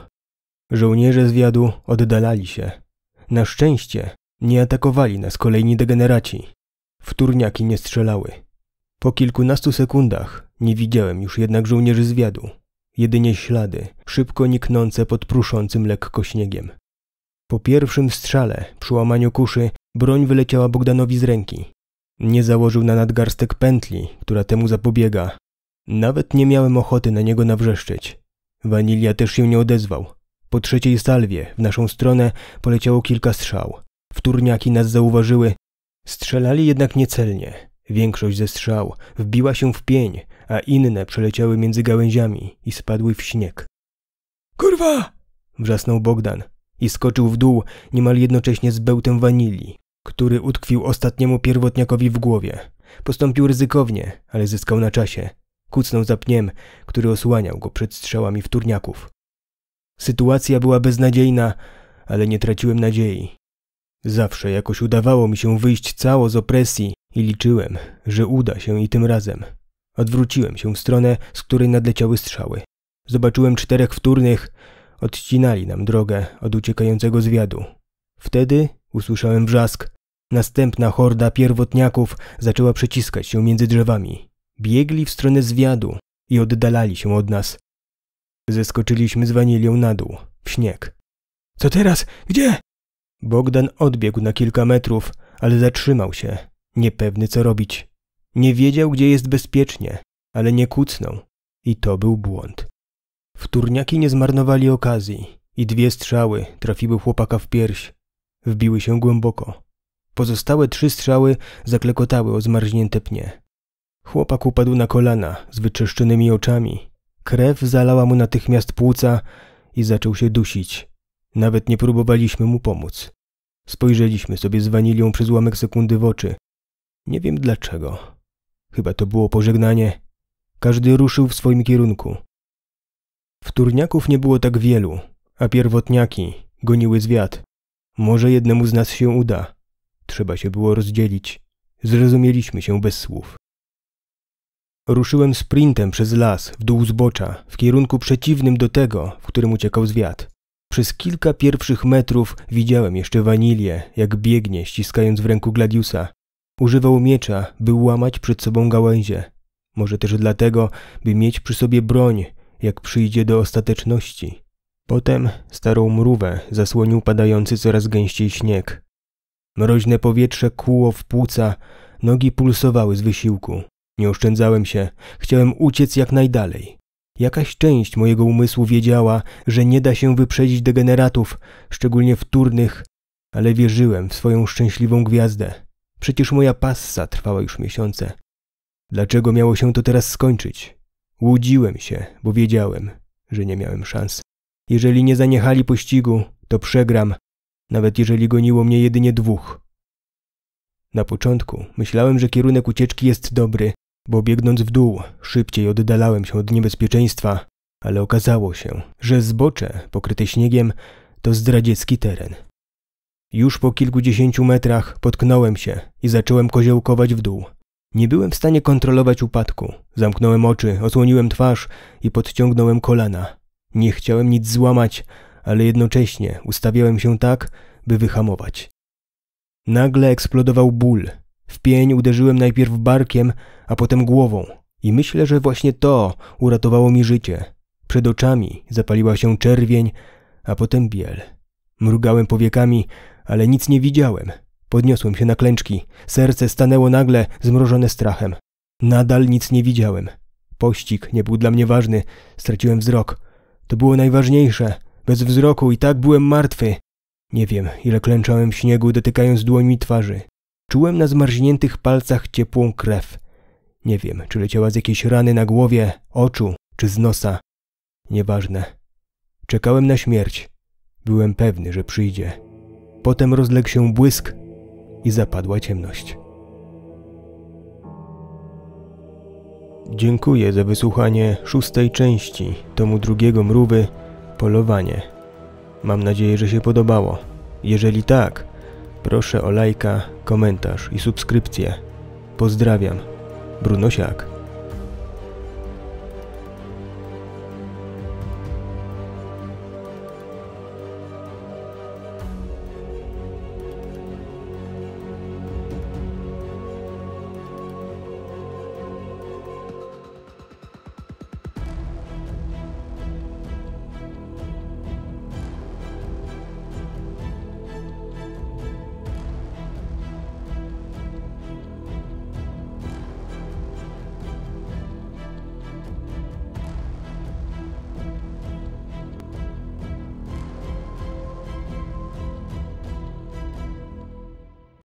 Żołnierze zwiadu oddalali się. Na szczęście nie atakowali nas kolejni degeneraci. Wtórniaki nie strzelały. Po kilkunastu sekundach nie widziałem już jednak żołnierzy zwiadu. Jedynie ślady, szybko niknące pod pruszącym lekko śniegiem. Po pierwszym strzale, przy łamaniu kuszy, broń wyleciała Bogdanowi z ręki. Nie założył na nadgarstek pętli, która temu zapobiega. Nawet nie miałem ochoty na niego nawrzeszczeć. Wanilia też się nie odezwał. Po trzeciej salwie w naszą stronę poleciało kilka strzał. Wtórniaki nas zauważyły. Strzelali jednak niecelnie. Większość ze strzał wbiła się w pień, a inne przeleciały między gałęziami i spadły w śnieg. Kurwa! Wrzasnął Bogdan i skoczył w dół niemal jednocześnie z bełtem Wanilii, który utkwił ostatniemu pierwotniakowi w głowie. Postąpił ryzykownie, ale zyskał na czasie. Kucnął za pniem, który osłaniał go przed strzałami wtórniaków. Sytuacja była beznadziejna, ale nie traciłem nadziei. Zawsze jakoś udawało mi się wyjść cało z opresji i liczyłem, że uda się i tym razem. Odwróciłem się w stronę, z której nadleciały strzały. Zobaczyłem czterech wtórnych, odcinali nam drogę od uciekającego zwiadu. Wtedy usłyszałem wrzask. Następna horda pierwotniaków zaczęła przeciskać się między drzewami. Biegli w stronę zwiadu i oddalali się od nas. Zeskoczyliśmy z Wanilią na dół, w śnieg. Co teraz? Gdzie? Bogdan odbiegł na kilka metrów, ale zatrzymał się, niepewny co robić. Nie wiedział, gdzie jest bezpiecznie, ale nie kucnął. I to był błąd. Wtórniaki nie zmarnowali okazji i dwie strzały trafiły chłopaka w pierś. Wbiły się głęboko. Pozostałe trzy strzały zaklekotały o zmarznięte pnie. Chłopak upadł na kolana z wytrzeszczonymi oczami. Krew zalała mu natychmiast płuca i zaczął się dusić. Nawet nie próbowaliśmy mu pomóc. Spojrzeliśmy sobie z Wanilią przez ułamek sekundy w oczy. Nie wiem dlaczego. Chyba to było pożegnanie. Każdy ruszył w swoim kierunku. Wtórniaków nie było tak wielu, a pierwotniaki goniły zwiad. Może jednemu z nas się uda. Trzeba się było rozdzielić. Zrozumieliśmy się bez słów. Ruszyłem sprintem przez las w dół zbocza, w kierunku przeciwnym do tego, w którym uciekał zwiad. Przez kilka pierwszych metrów widziałem jeszcze Wanilię, jak biegnie, ściskając w ręku gladiusa. Używał miecza, by łamać przed sobą gałęzie. Może też dlatego, by mieć przy sobie broń, jak przyjdzie do ostateczności. Potem starą mrówę zasłonił padający coraz gęściej śnieg. Mroźne powietrze kłuło w płuca, nogi pulsowały z wysiłku. Nie oszczędzałem się, chciałem uciec jak najdalej. Jakaś część mojego umysłu wiedziała, że nie da się wyprzedzić degeneratów, szczególnie wtórnych, ale wierzyłem w swoją szczęśliwą gwiazdę. Przecież moja passa trwała już miesiące. Dlaczego miało się to teraz skończyć? Łudziłem się, bo wiedziałem, że nie miałem szans. Jeżeli nie zaniechali pościgu, to przegram, nawet jeżeli goniło mnie jedynie dwóch. Na początku myślałem, że kierunek ucieczki jest dobry, bo biegnąc w dół szybciej oddalałem się od niebezpieczeństwa, ale okazało się, że zbocze pokryte śniegiem to zdradziecki teren. Już po kilkudziesięciu metrach potknąłem się i zacząłem koziołkować w dół. Nie byłem w stanie kontrolować upadku. Zamknąłem oczy, osłoniłem twarz i podciągnąłem kolana. Nie chciałem nic złamać, ale jednocześnie ustawiałem się tak, by wyhamować. Nagle eksplodował ból. W pień uderzyłem najpierw barkiem, a potem głową. I myślę, że właśnie to uratowało mi życie. Przed oczami zapaliła się czerwień, a potem biel. Mrugałem powiekami, ale nic nie widziałem. Podniosłem się na klęczki. Serce stanęło nagle, zmrożone strachem. Nadal nic nie widziałem. Pościg nie był dla mnie ważny. Straciłem wzrok. To było najważniejsze. Bez wzroku i tak byłem martwy. Nie wiem, ile klęczałem w śniegu, dotykając dłońmi twarzy. Czułem na zmarzniętych palcach ciepłą krew. Nie wiem, czy leciała z jakiejś rany na głowie, oczu czy z nosa. Nieważne. Czekałem na śmierć. Byłem pewny, że przyjdzie. Potem rozległ się błysk i zapadła ciemność. Dziękuję za wysłuchanie szóstej części tomu drugiego Mrówy Polowanie. Mam nadzieję, że się podobało. Jeżeli tak, proszę o lajka, komentarz i subskrypcję. Pozdrawiam. Bruno Siak.